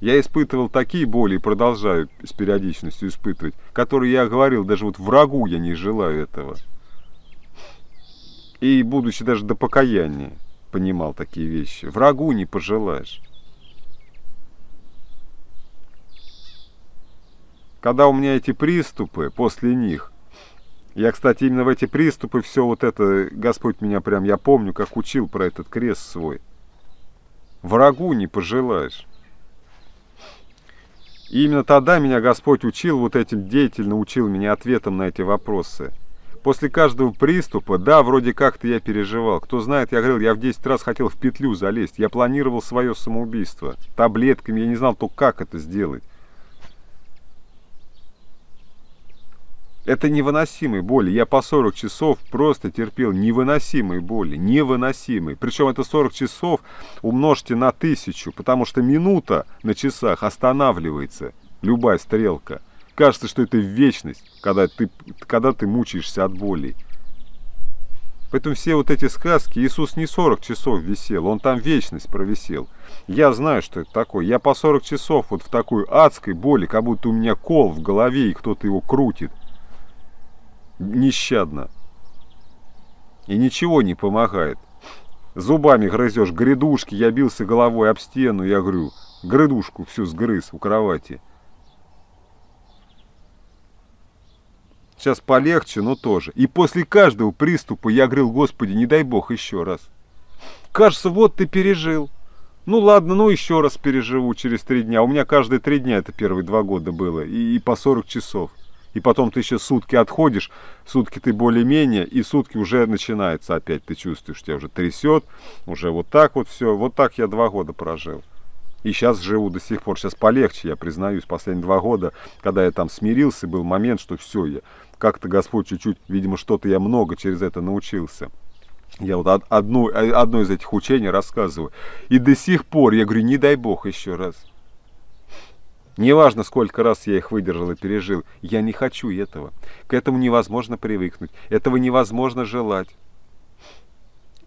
Я испытывал такие боли и продолжаю с периодичностью испытывать, которые я говорил, даже вот врагу я не желаю этого. И будучи даже до покаяния, понимал такие вещи. Врагу не пожелаешь. когда у меня эти приступы после них, я, кстати, именно в эти приступы все вот это, Господь меня прям, я помню, как учил про этот крест свой. Врагу не пожелаешь. И именно тогда меня Господь учил, вот этим деятельно учил меня ответом на эти вопросы. После каждого приступа, да, вроде как-то я переживал. Кто знает, я говорил, я в десять раз хотел в петлю залезть. Я планировал свое самоубийство таблетками, я не знал только, как это сделать. Это невыносимой боли. Я по сорок часов просто терпел невыносимой боли, невыносимой. Причем это сорок часов умножьте на тысячу, потому что минута на часах останавливается, любая стрелка. Кажется, что это вечность, когда ты, когда ты мучаешься от боли. Поэтому все вот эти сказки, Иисус не сорок часов висел, Он там вечность провисел. Я знаю, что это такое. Я по сорок часов вот в такой адской боли, как будто у меня кол в голове и кто-то его крутит. Нещадно. И ничего не помогает. Зубами грызешь грядушки. Я бился головой об стену. Я говорю, грядушку всю сгрыз у кровати. Сейчас полегче, но тоже. И после каждого приступа я говорил, Господи, не дай Бог еще раз. Кажется, вот ты пережил. Ну ладно, ну еще раз переживу через три дня. У меня каждые три дня, это первые два года было. И, и по сорок часов. И потом ты еще сутки отходишь, сутки ты более-менее, и сутки уже начинается опять, ты чувствуешь, тебя уже трясет, уже вот так вот все, вот так я два года прожил. И сейчас живу до сих пор, сейчас полегче, я признаюсь, последние два года, когда я там смирился, был момент, что все, я как-то Господь чуть-чуть, видимо, что-то я много через это научился. Я вот одну, одно из этих учений рассказываю. И до сих пор, я говорю, не дай Бог еще раз. Неважно, сколько раз я их выдержал и пережил, я не хочу этого. К этому невозможно привыкнуть, этого невозможно желать.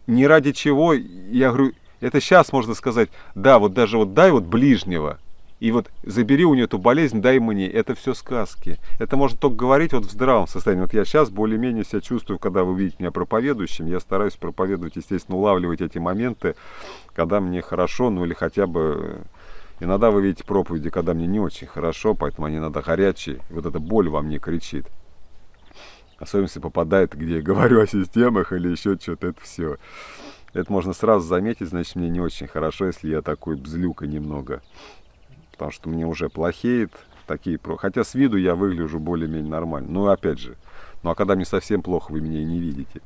Не ради чего, я говорю, это сейчас можно сказать, да, вот даже вот дай вот ближнего, и вот забери у нее эту болезнь, дай мне, это все сказки. Это можно только говорить вот в здравом состоянии. Вот я сейчас более-менее себя чувствую, когда вы видите меня проповедующим, я стараюсь проповедовать, естественно, улавливать эти моменты, когда мне хорошо, ну или хотя бы... Иногда вы видите проповеди, когда мне не очень хорошо, поэтому они иногда горячие. Вот эта боль во мне кричит. Особенно если попадает, где я говорю о системах или еще что-то, это все. Это можно сразу заметить, значит, мне не очень хорошо, если я такой бзлюка немного. Потому что мне уже плохеет. Такие... Хотя с виду я выгляжу более-менее нормально. Ну, опять же. Ну, а когда мне совсем плохо, вы меня и не видите.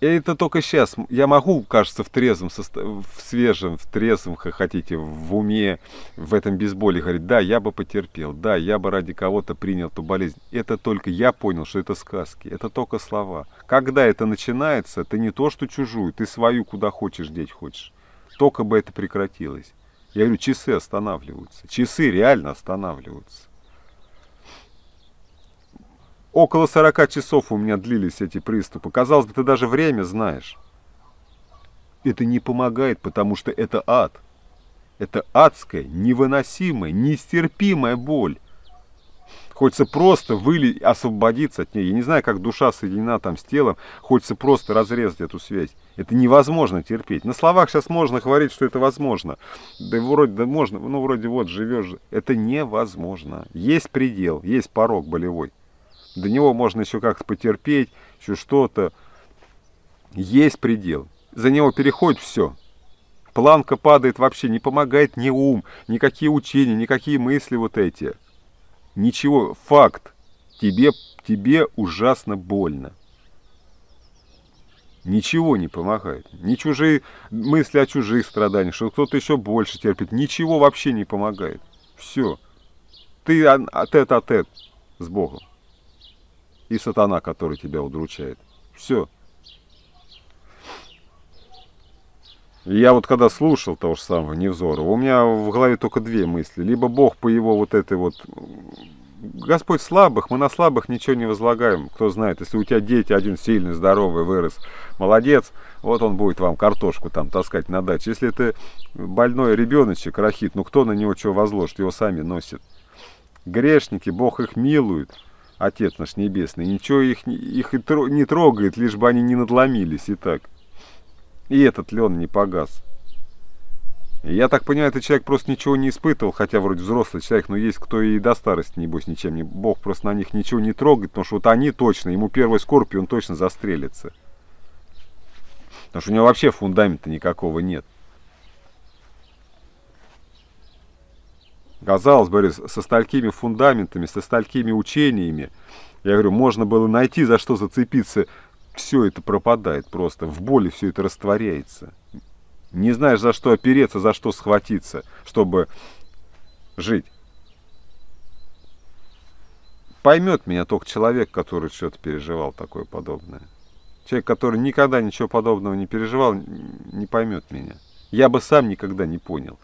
И это только сейчас. Я могу, кажется, в трезвом, в свежем, в трезвом, как хотите, в уме, в этом безболии говорить, да, я бы потерпел, да, я бы ради кого-то принял эту болезнь. Это только я понял, что это сказки, это только слова. Когда это начинается, ты не то, что чужую, ты свою куда хочешь деть хочешь. Только бы это прекратилось. Я говорю, часы останавливаются, часы реально останавливаются. Около сорока часов у меня длились эти приступы. Казалось бы, ты даже время знаешь. Это не помогает, потому что это ад. Это адская, невыносимая, нестерпимая боль. Хочется просто выли... освободиться от нее. Я не знаю, как душа соединена там с телом. Хочется просто разрезать эту связь. Это невозможно терпеть. На словах сейчас можно говорить, что это возможно. Да вроде да можно, ну вроде вот живешь. Это невозможно. Есть предел, есть порог болевой. До него можно еще как-то потерпеть, еще что-то. Есть предел. За него переходит все. Планка падает вообще, не помогает ни ум, никакие учения, никакие мысли вот эти. Ничего, факт. Тебе, тебе ужасно больно. Ничего не помогает. Ни чужие мысли о чужих страданиях, что кто-то еще больше терпит. Ничего вообще не помогает. Все. Ты тет-а-тет с Богом. И сатана, который тебя удручает. Все. Я вот когда слушал того же самого Невзорова, у меня в голове только две мысли. Либо Бог по его вот этой вот... Господь слабых, мы на слабых ничего не возлагаем. Кто знает, если у тебя дети, один сильный, здоровый, вырос, молодец, вот он будет вам картошку там таскать на даче. Если ты больной ребеночек, рахит, ну кто на него чего возложит, его сами носит. Грешники, Бог их милует. Отец наш Небесный, ничего их, их и тро, не трогает, лишь бы они не надломились и так. И этот лен не погас. Я так понимаю, этот человек просто ничего не испытывал, хотя вроде взрослый человек, но есть кто и до старости, небось, ничем не... Бог просто на них ничего не трогает, потому что вот они точно, ему первой скорби, он точно застрелится. Потому что у него вообще фундамента никакого нет. Казалось бы, со столькими фундаментами, со столькими учениями, я говорю, можно было найти, за что зацепиться, все это пропадает просто, в боли все это растворяется. Не знаешь, за что опереться, за что схватиться, чтобы жить. Поймет меня только человек, который что-то переживал такое подобное. Человек, который никогда ничего подобного не переживал, не поймет меня. Я бы сам никогда не понял.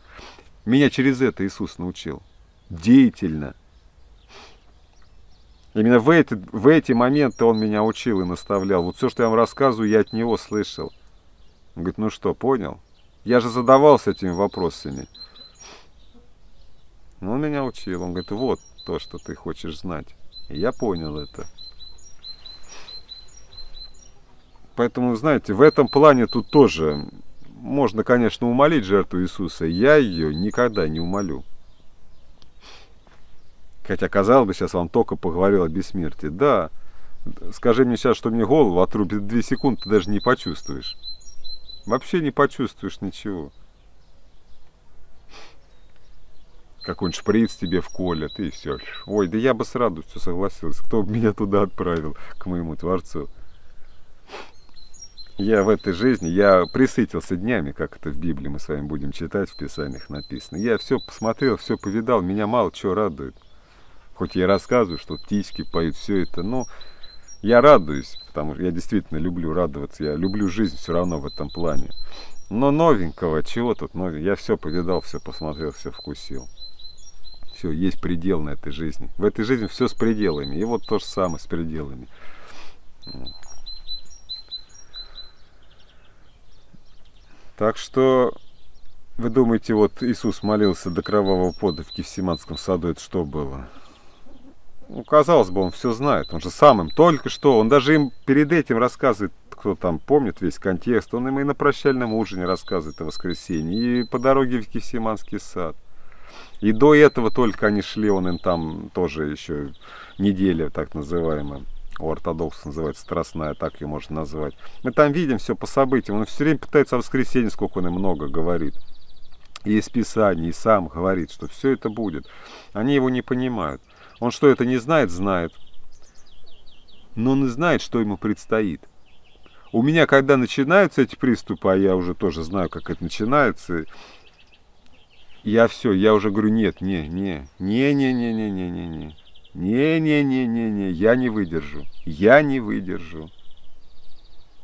Меня через это Иисус научил. Деятельно. Именно в эти, в эти моменты Он меня учил и наставлял. Вот все, что я вам рассказываю, я от Него слышал. Он говорит, ну что, понял? Я же задавался этими вопросами. Но он меня учил. Он говорит, вот то, что ты хочешь знать. И я понял это. Поэтому, знаете, в этом плане тут тоже можно, конечно, умолить жертву Иисуса. Я ее никогда не умолю. Хотя, казалось бы, сейчас вам только поговорил о бессмертии. Да, скажи мне сейчас, что мне голову отрубит две секунды, ты даже не почувствуешь. Вообще не почувствуешь ничего. Какой-нибудь шприц тебе вколят, и все. Ой, да я бы с радостью согласился. Кто бы меня туда отправил, к моему Творцу? Я в этой жизни, я присытился днями, как это в Библии мы с вами будем читать, в Писаниях написано. Я все посмотрел, все повидал, меня мало чего радует. Хоть я и рассказываю, что птички поют, все это, но... Я радуюсь, потому что я действительно люблю радоваться, я люблю жизнь все равно в этом плане. Но новенького, чего тут новенького, я все повидал, все посмотрел, все вкусил. Все, есть предел на этой жизни. В этой жизни все с пределами, и вот то же самое с пределами. Так что, вы думаете, вот Иисус молился до кровавого пота в Гефсиманском саду, это что было? Ну, казалось бы, он все знает, он же сам им только что, он даже им перед этим рассказывает, кто там помнит весь контекст, он им и на прощальном ужине рассказывает о воскресенье, и по дороге в Гефсиманский сад. И до этого только они шли, он им там тоже еще неделя так называемая, у ортодоксов называется страстная, так ее можно назвать. Мы там видим все по событиям, он все время пытается о воскресенье, сколько он им много говорит. И из Писания, и сам говорит, что все это будет. Они его не понимают. Он что, это не знает? Знает. Но он и знает, что ему предстоит. У меня, когда начинаются эти приступы, а я уже тоже знаю, как это начинается, я все, я уже говорю, нет, не, не, не, не, не, не, не, не, не, не, не, не, не, не, я не выдержу, я не выдержу.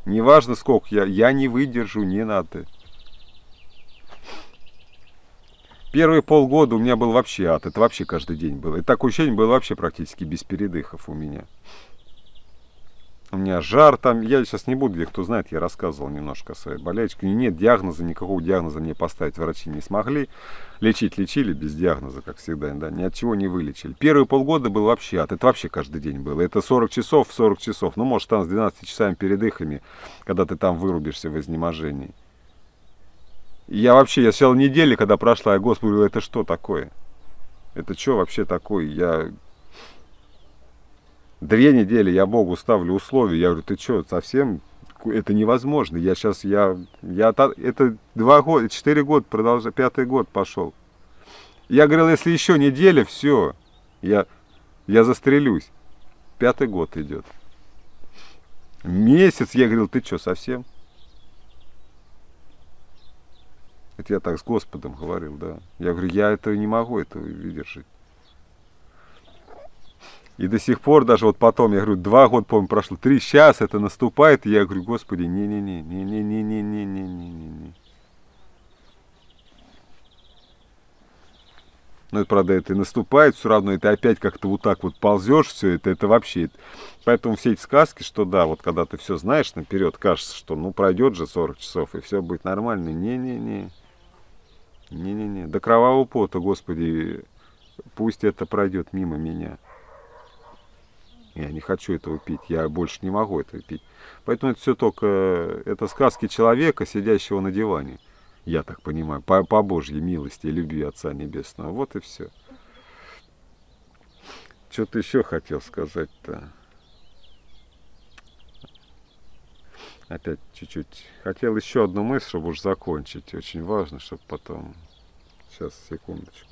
Неважно, сколько я, я не выдержу, не надо. Первые полгода у меня был вообще ад, это вообще каждый день было. И такое ощущение было вообще практически без передыхов у меня. У меня жар там, я сейчас не буду, кто знает, я рассказывал немножко о своей болячке. Нет диагноза, никакого диагноза мне поставить врачи не смогли. Лечить лечили без диагноза, как всегда, да, ни от чего не вылечили. Первые полгода был вообще ад, это вообще каждый день было. Это сорок часов, сорок часов, ну может там с двенадцатью часами передыхами, когда ты там вырубишься в изнеможении. Я вообще, я сел недели, когда прошла, я Господу говорил, это что такое? Это что вообще такое? Я две недели я Богу ставлю условия, я говорю, ты что, совсем? Это невозможно. Я сейчас, я, я это два года, четыре года продолжаю, пятый год пошел. Я говорил, если еще неделя, все, я, я застрелюсь. Пятый год идет. Месяц, я говорил, ты что, совсем? Это я так с Господом говорил, да. Я говорю, я этого не могу, этого выдержать. И до сих пор, даже вот потом, я говорю, два года, по-моему, прошло, три, сейчас это наступает, и я говорю, Господи, не-не-не, не-не-не-не-не-не-не-не. Но это, правда, это и наступает, все равно это опять как-то вот так вот ползешь, все это, это вообще... Поэтому все эти сказки, что да, вот когда ты все знаешь наперед, кажется, что ну пройдет же сорок часов, и все будет нормально. Не-не-не. Не-не-не, до кровавого пота, Господи, пусть это пройдет мимо меня. Я не хочу этого пить, я больше не могу этого пить. Поэтому это все только, это сказки человека, сидящего на диване. я так понимаю, по, по Божьей милости и любви Отца Небесного. Вот и все. Что ты еще хотел сказать-то? Опять чуть-чуть. Хотел еще одну мысль, чтобы уж закончить. Очень важно, чтобы потом... Сейчас, секундочку.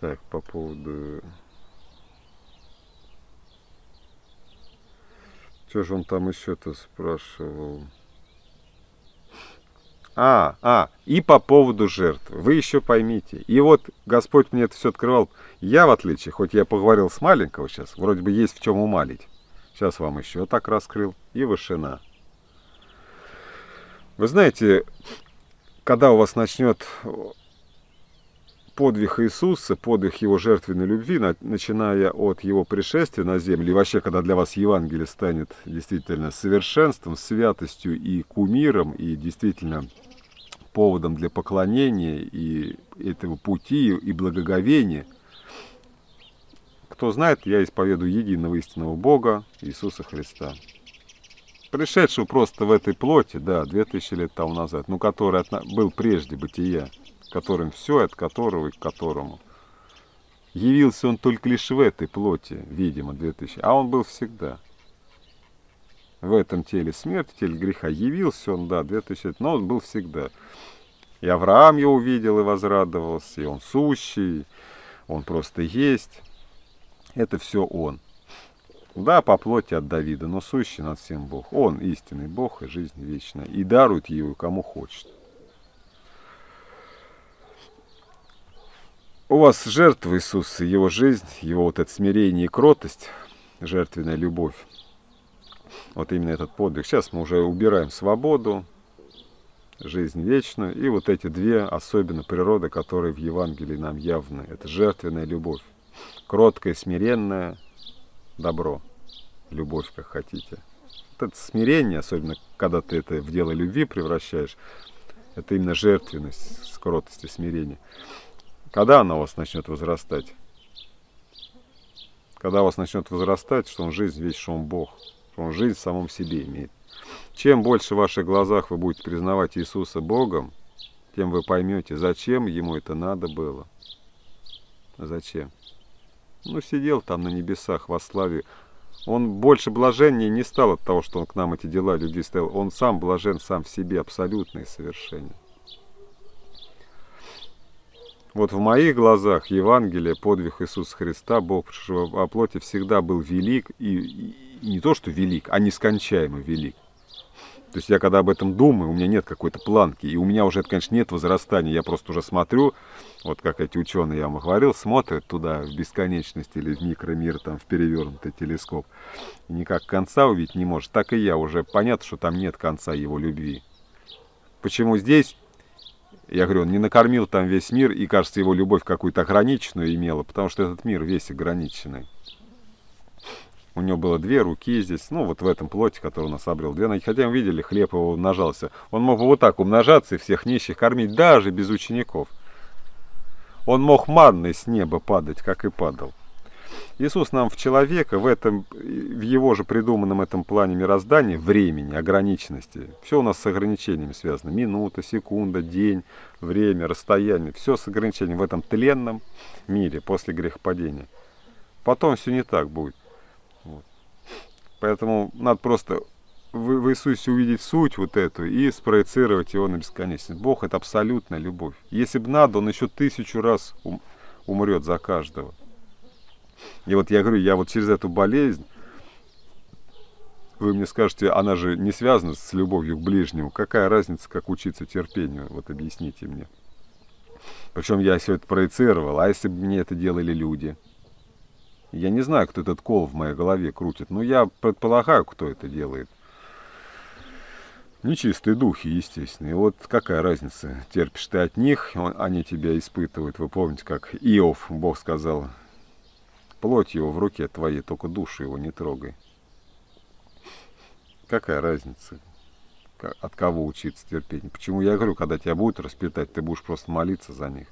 Так, по поводу... Что же он там еще-то спрашивал? А, а, и по поводу жертвы. Вы еще поймите. И вот Господь мне это все открывал. Я, в отличие, хоть я поговорил с маленького сейчас, вроде бы есть в чем умалить. Сейчас вам еще так раскрыл. И вышина. Вы знаете, когда у вас начнет подвиг Иисуса, подвиг Его жертвенной любви, начиная от Его пришествия на землю, и вообще, когда для вас Евангелие станет действительно совершенством, святостью и кумиром, и действительно поводом для поклонения, и этого пути, и благоговения, кто знает, я исповедую единого истинного Бога, Иисуса Христа. Пришедшего просто в этой плоти, да, две тысячи лет тому назад, ну, который от, был прежде бытия, которым все, от которого и к которому. Явился он только лишь в этой плоти, видимо, две тысячи, а он был всегда. В этом теле смерти, теле греха явился он, да, две тысячи лет, но он был всегда. И Авраам его увидел и возрадовался, и он сущий, он просто есть. Это все он. Да, по плоти от Давида, но сущий над всем Бог. Он истинный Бог и жизнь вечная. И дарует его кому хочет. У вас жертва Иисуса, его жизнь, его вот это смирение и кротость, жертвенная любовь. Вот именно этот подвиг. Сейчас мы уже убираем свободу, жизнь вечную. И вот эти две особенно природы, которые в Евангелии нам явны. Это жертвенная любовь. Кроткая, смиренная. Добро, любовь, как хотите. Вот это смирение, особенно когда ты это в дело любви превращаешь, это именно жертвенность, скротность и смирение. Когда она у вас начнет возрастать? Когда у вас начнет возрастать, что он жизнь весь, что он Бог, что он жизнь в самом себе имеет. Чем больше в ваших глазах вы будете признавать Иисуса Богом, тем вы поймете, зачем ему это надо было. Зачем? Ну, сидел там на небесах во славе. Он больше блаженнее не стал от того, что он к нам эти дела людей ставил. Он сам блажен сам в себе, абсолютное совершение. Вот в моих глазах Евангелие, подвиг Иисуса Христа, Бог, пришедшего во плоти, всегда был велик. И, и не то, что велик, а нескончаемо велик. То есть я когда об этом думаю, у меня нет какой-то планки. И у меня уже, это, конечно, нет возрастания. Я просто уже смотрю, вот как эти ученые, я вам говорил, смотрят туда в бесконечность или в микромир, там в перевернутый телескоп. И никак конца увидеть не может. Так и я уже. Понятно, что там нет конца его любви. Почему здесь, я говорю, он не накормил там весь мир, и, кажется, его любовь какую-то ограниченную имела, потому что этот мир весь ограниченный. У него было две руки здесь, ну вот в этом плоти, который у нас обрел. Две ноги, хотя мы видели, хлеб его умножался. Он мог бы вот так умножаться и всех нищих кормить, даже без учеников. Он мог манной с неба падать, как и падал. Иисус нам в человека, в, этом, в его же придуманном этом плане мироздания, времени, ограниченности. Все у нас с ограничениями связано. Минута, секунда, день, время, расстояние. Все с ограничением в этом тленном мире после грехопадения. Потом все не так будет. Поэтому надо просто в Иисусе увидеть суть вот эту и спроецировать его на бесконечность. Бог — это абсолютная любовь. Если бы надо, он еще тысячу раз умрет за каждого. И вот я говорю, я вот через эту болезнь, вы мне скажете, она же не связана с любовью к ближнему. Какая разница, как учиться терпению? Вот объясните мне. Причем я все это проецировал, а если бы мне это делали люди? Я не знаю, кто этот кол в моей голове крутит, но я предполагаю, кто это делает. Нечистые духи, естественно. И вот какая разница, терпишь ты от них, они тебя испытывают. Вы помните, как Иов, Бог сказал, плоть его в руке твоей, только душу его не трогай. Какая разница, от кого учиться терпеть? Почему я говорю, когда тебя будут распитать, ты будешь просто молиться за них.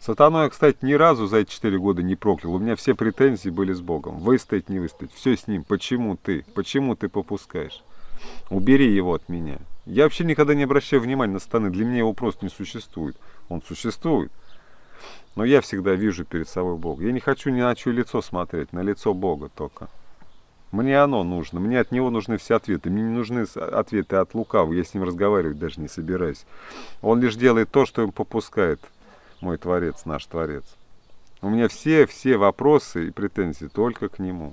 Сатану я, кстати, ни разу за эти четыре года не проклял. У меня все претензии были с Богом. Выстоять, не выстоять. Все с ним. Почему ты? Почему ты попускаешь? убери его от меня. Я вообще никогда не обращаю внимания на станы, для меня его просто не существует. Он существует, но я всегда вижу перед собой Бога. Я не хочу ни на чье лицо смотреть, на лицо Бога только. Мне оно нужно, мне от него нужны все ответы. Мне не нужны ответы от лукавого, я с ним разговаривать даже не собираюсь. Он лишь делает то, что им попускает мой Творец, наш Творец. У меня все, все вопросы и претензии только к нему.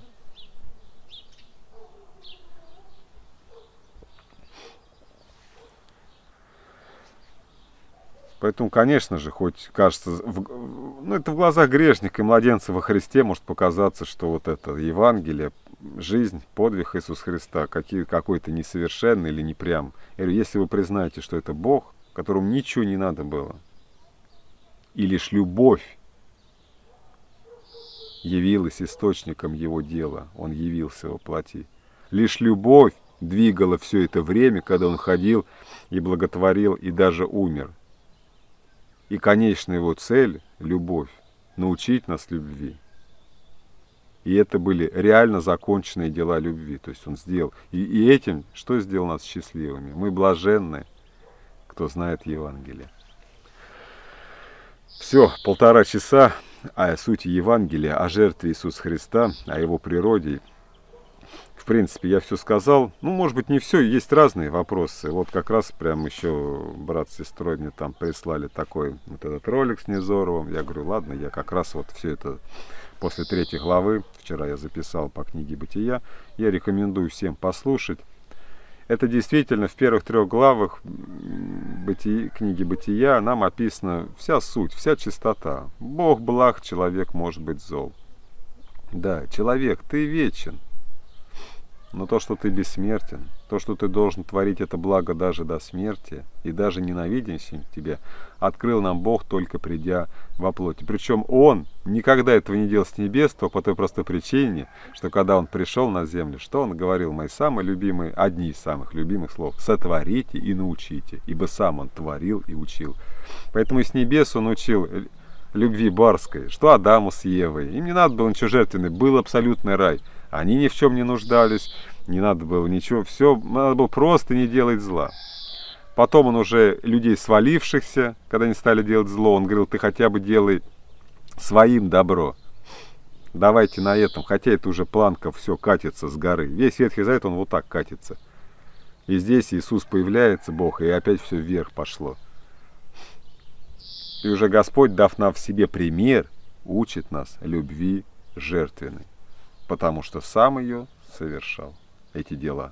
Поэтому, конечно же, хоть кажется, в, ну, это в глазах грешника и младенца во Христе может показаться, что вот это Евангелие, жизнь, подвиг Иисуса Христа какой-то несовершенный или непрям. Я говорю, если вы признаете, что это Бог, которому ничего не надо было, и лишь любовь явилась источником его дела, он явился во плоти. Лишь любовь двигала все это время, когда он ходил и благотворил, и даже умер. И конечная его цель – любовь, научить нас любви. И это были реально законченные дела любви. То есть он сделал. И, и этим что сделал нас счастливыми? Мы блаженны, кто знает Евангелие. Все, полтора часа о сути Евангелия, о жертве Иисуса Христа, о его природе. В принципе, я все сказал. Ну, может быть, не все, есть разные вопросы. Вот как раз прям еще брат с сестрой мне там прислали такой вот этот ролик с Невзоровым. Я говорю, ладно, я как раз вот все это после третьей главы, вчера я записал по книге Бытия, я рекомендую всем послушать. Это действительно в первых трех главах Бытия, книги Бытия нам описана вся суть, вся чистота. Бог благ, человек может быть зол. Да, человек, ты вечен. Но то, что ты бессмертен, то, что ты должен творить это благо даже до смерти, и даже ненавидящим тебя, открыл нам Бог, только придя во плоти. Причем Он никогда этого не делал с небес, то по той простой причине, что когда Он пришел на землю, что Он говорил, мои самые любимые, одни из самых любимых слов, сотворите и научите, ибо Сам Он творил и учил. Поэтому и с небес Он учил любви барской, что Адаму с Евой. Им не надо было ничего жертвенное, был абсолютный рай. Они ни в чем не нуждались, не надо было ничего, все, надо было просто не делать зла. Потом он уже людей свалившихся, когда они стали делать зло, он говорил, ты хотя бы делай своим добро. Давайте на этом, хотя это уже планка, все катится с горы. Весь Ветхий Завет, он вот так катится. И здесь Иисус появляется, Бог, и опять все вверх пошло. И уже Господь, дав нам в себе пример, учит нас любви жертвенной. Потому что сам ее совершал, эти дела.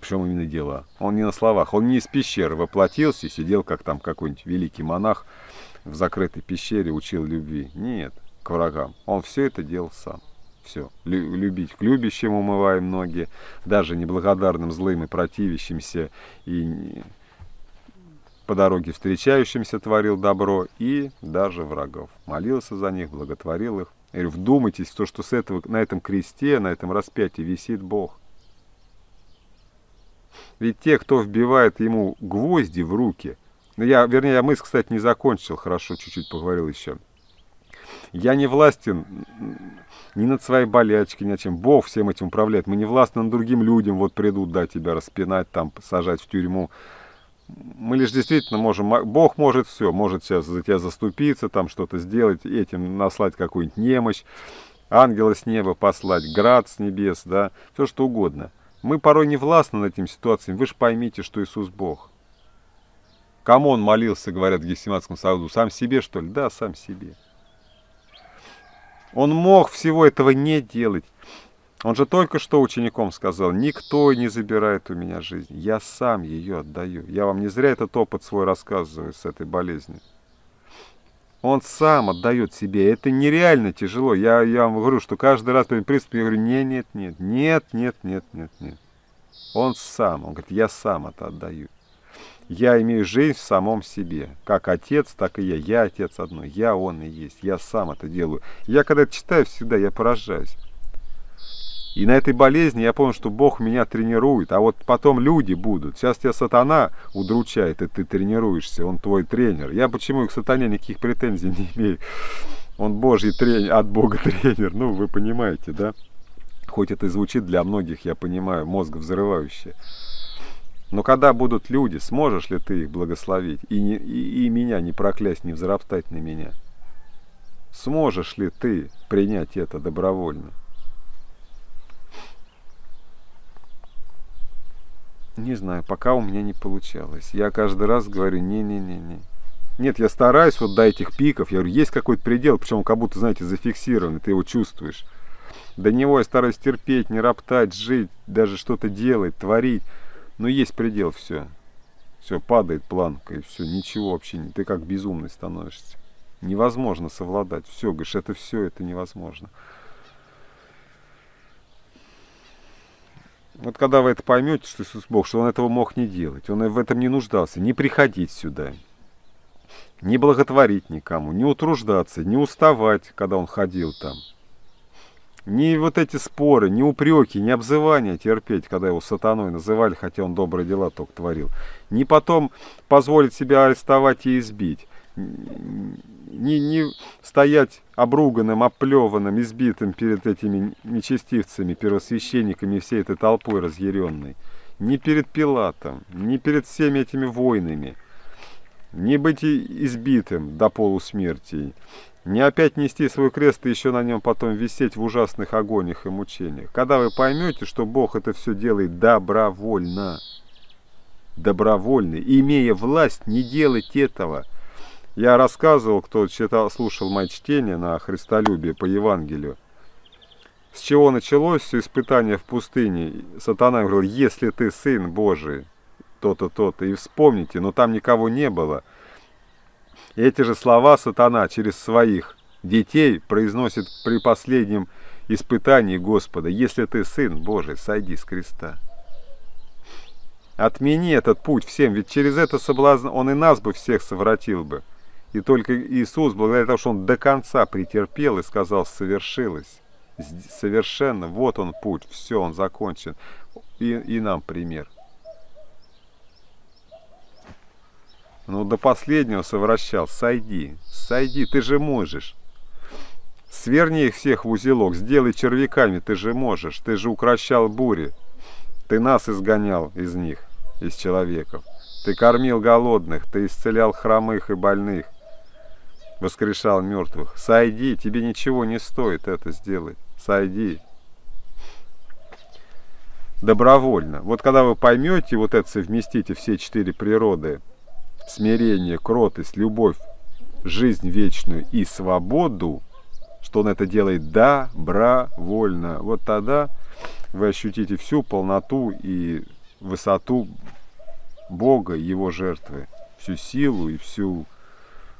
Причем именно дела. Он не на словах, он не из пещеры воплотился и сидел, как там какой-нибудь великий монах в закрытой пещере, учил любви. Нет, к врагам. Он все это делал сам. Все. Любить к любящим умываем ноги, даже неблагодарным, злым и противящимся, и по дороге встречающимся творил добро, и даже врагов. Молился за них, благотворил их. Я говорю, вдумайтесь в то, что с этого, на этом кресте, на этом распятии висит Бог. Ведь те, кто вбивает ему гвозди в руки... Ну я, вернее, я мысль, кстати, не закончил, хорошо, чуть-чуть поговорил еще. Я не властен ни над своей болячкой, ни над чем. Бог всем этим управляет. Мы не властны над другим людям. Вот придут, да, тебя распинать, там, сажать в тюрьму. Мы лишь действительно можем, Бог может все, может сейчас за тебя заступиться, там что-то сделать, этим наслать какую-нибудь немощь, ангела с неба послать, град с небес, да, все что угодно. Мы порой не властны над этими ситуациями, вы же поймите, что Иисус Бог. Кому он молился, говорят в Гефсиманском саду, сам себе что ли? Да, сам себе. Он мог всего этого не делать. Он же только что ученикам сказал, никто не забирает у меня жизнь, я сам ее отдаю. Я вам не зря этот опыт свой рассказываю с этой болезнью. Он сам отдает себе, это нереально тяжело. Я, я вам говорю, что каждый раз перед приступом я говорю, нет, нет, нет, нет, нет, нет, нет, нет. Он сам, он говорит, я сам это отдаю. Я имею жизнь в самом себе, как отец, так и я. Я отец одной, я он и есть, я сам это делаю. Я когда это читаю всегда, я поражаюсь. И на этой болезни я понял, что Бог меня тренирует, а вот потом люди будут. Сейчас тебя сатана удручает, и ты тренируешься, он твой тренер. Я почему к сатане никаких претензий не имею? Он Божий тренер, от Бога тренер, ну вы понимаете, да? Хоть это и звучит для многих, я понимаю, мозг взрывающее. Но когда будут люди, сможешь ли ты их благословить и, не, и, и меня не проклясть, не взроптать на меня? Сможешь ли ты принять это добровольно? Не знаю, пока у меня не получалось. Я каждый раз говорю, не-не-не-не. Нет, я стараюсь вот до этих пиков. Я говорю, есть какой-то предел, причем как будто, знаете, зафиксированный, ты его чувствуешь. До него я стараюсь терпеть, не роптать, жить, даже что-то делать, творить. Но есть предел, все. Все, падает планка, и все, ничего вообще не. Ты как безумный становишься. Невозможно совладать. Все, говоришь, это все, это невозможно. Вот когда вы это поймете, что Иисус Бог, что Он этого мог не делать, Он в этом не нуждался, не приходить сюда, не благотворить никому, не утруждаться, не уставать, когда Он ходил там, не вот эти споры, не упреки, не обзывания терпеть, когда Его сатаной называли, хотя Он добрые дела только творил, не потом позволить себя арестовать и избить, не, не стоять обруганным, оплеванным, избитым перед этими нечестивцами, первосвященниками и всей этой толпой разъяренной, не перед Пилатом, не перед всеми этими войнами, не быть избитым до полусмерти, не опять нести свой крест и еще на нем потом висеть в ужасных агониях и мучениях. Когда вы поймете, что Бог это все делает добровольно, добровольно, имея власть, не делать этого. Я рассказывал, кто читал, слушал мои чтения на Христолюбие по Евангелию, с чего началось все испытание в пустыне. Сатана говорил, если ты Сын Божий, то-то, то-то. И вспомните, но там никого не было. И эти же слова сатана через своих детей произносит при последнем испытании Господа. Если ты Сын Божий, сойди с креста. Отмени этот путь всем, ведь через это соблазн Он и нас бы всех совратил бы. И только Иисус, благодаря тому, что Он до конца претерпел и сказал, совершилось, совершенно, вот он путь, все, он закончен. И, и нам пример. Ну, до последнего совращал, сойди, сойди, ты же можешь. Сверни их всех в узелок, сделай червяками, ты же можешь, ты же укрощал бури. Ты нас изгонял из них, из человеков. Ты кормил голодных, ты исцелял хромых и больных, воскрешал мертвых. Сойди, тебе ничего не стоит это сделать. Сойди. Добровольно. Вот когда вы поймете, вот это совместите все четыре природы, смирение, кротость, любовь, жизнь вечную и свободу, что Он это делает добровольно, вот тогда вы ощутите всю полноту и высоту Бога, Его жертвы, всю силу и всю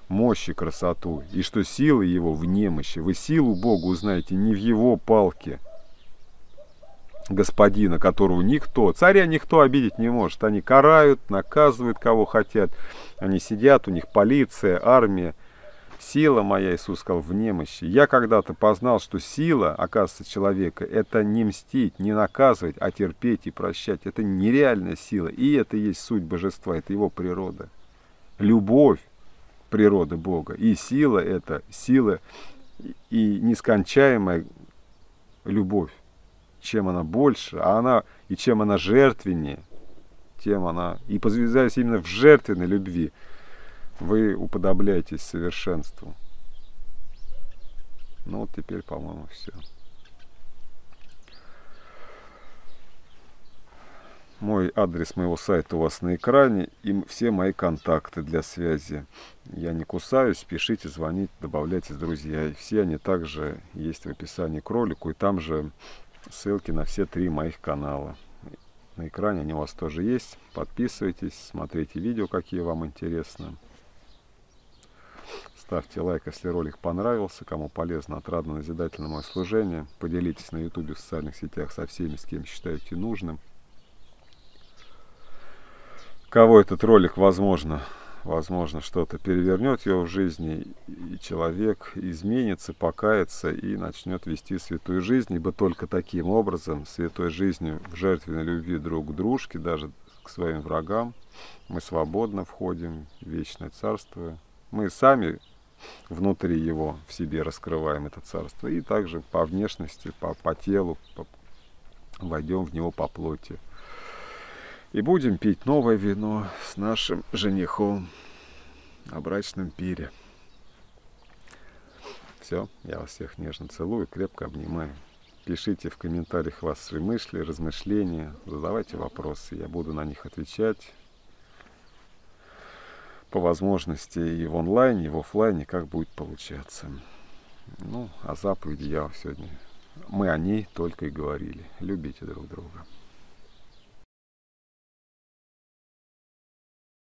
мощь и красоту. И что сила Его в немощи. Вы силу Бога узнаете не в Его палке, господина, которого никто, царя никто обидеть не может. Они карают, наказывают, кого хотят. Они сидят, у них полиция, армия. Сила моя, Иисус сказал, в немощи. Я когда-то познал, что сила, оказывается, человека, это не мстить, не наказывать, а терпеть и прощать. Это нереальная сила. И это и есть суть божества, это Его природа. Любовь природы Бога. И сила это, сила и нескончаемая любовь. Чем она больше, а она, и чем она жертвеннее, тем она, и позвезаясь именно в жертвенной любви, вы уподобляетесь совершенству. Ну вот теперь, по-моему, все. Мой адрес моего сайта у вас на экране и все мои контакты для связи. Я не кусаюсь, пишите, звоните, добавляйтесь, друзья. И все они также есть в описании к ролику. И там же ссылки на все три моих канала. На экране они у вас тоже есть. Подписывайтесь, смотрите видео, какие вам интересны. Ставьте лайк, если ролик понравился, кому полезно, отрадно, назидательно мое служение. Поделитесь на ютубе, в социальных сетях со всеми, с кем считаете нужным. Кого этот ролик, возможно, возможно что-то перевернет его в жизни, и человек изменится, покается и начнет вести святую жизнь, ибо только таким образом, святой жизнью в жертвенной любви друг к дружке, даже к своим врагам, мы свободно входим в вечное царство. Мы сами внутри его в себе раскрываем это царство и также по внешности, по, по телу, по, войдем в него по плоти. И будем пить новое вино с нашим женихом на брачном пире. Все, я вас всех нежно целую, крепко обнимаю. Пишите в комментариях ваши мысли, размышления, задавайте вопросы, я буду на них отвечать. По возможности и в онлайне, и в офлайне, как будет получаться. Ну, а заповеди я сегодня, мы о ней только и говорили. Любите друг друга.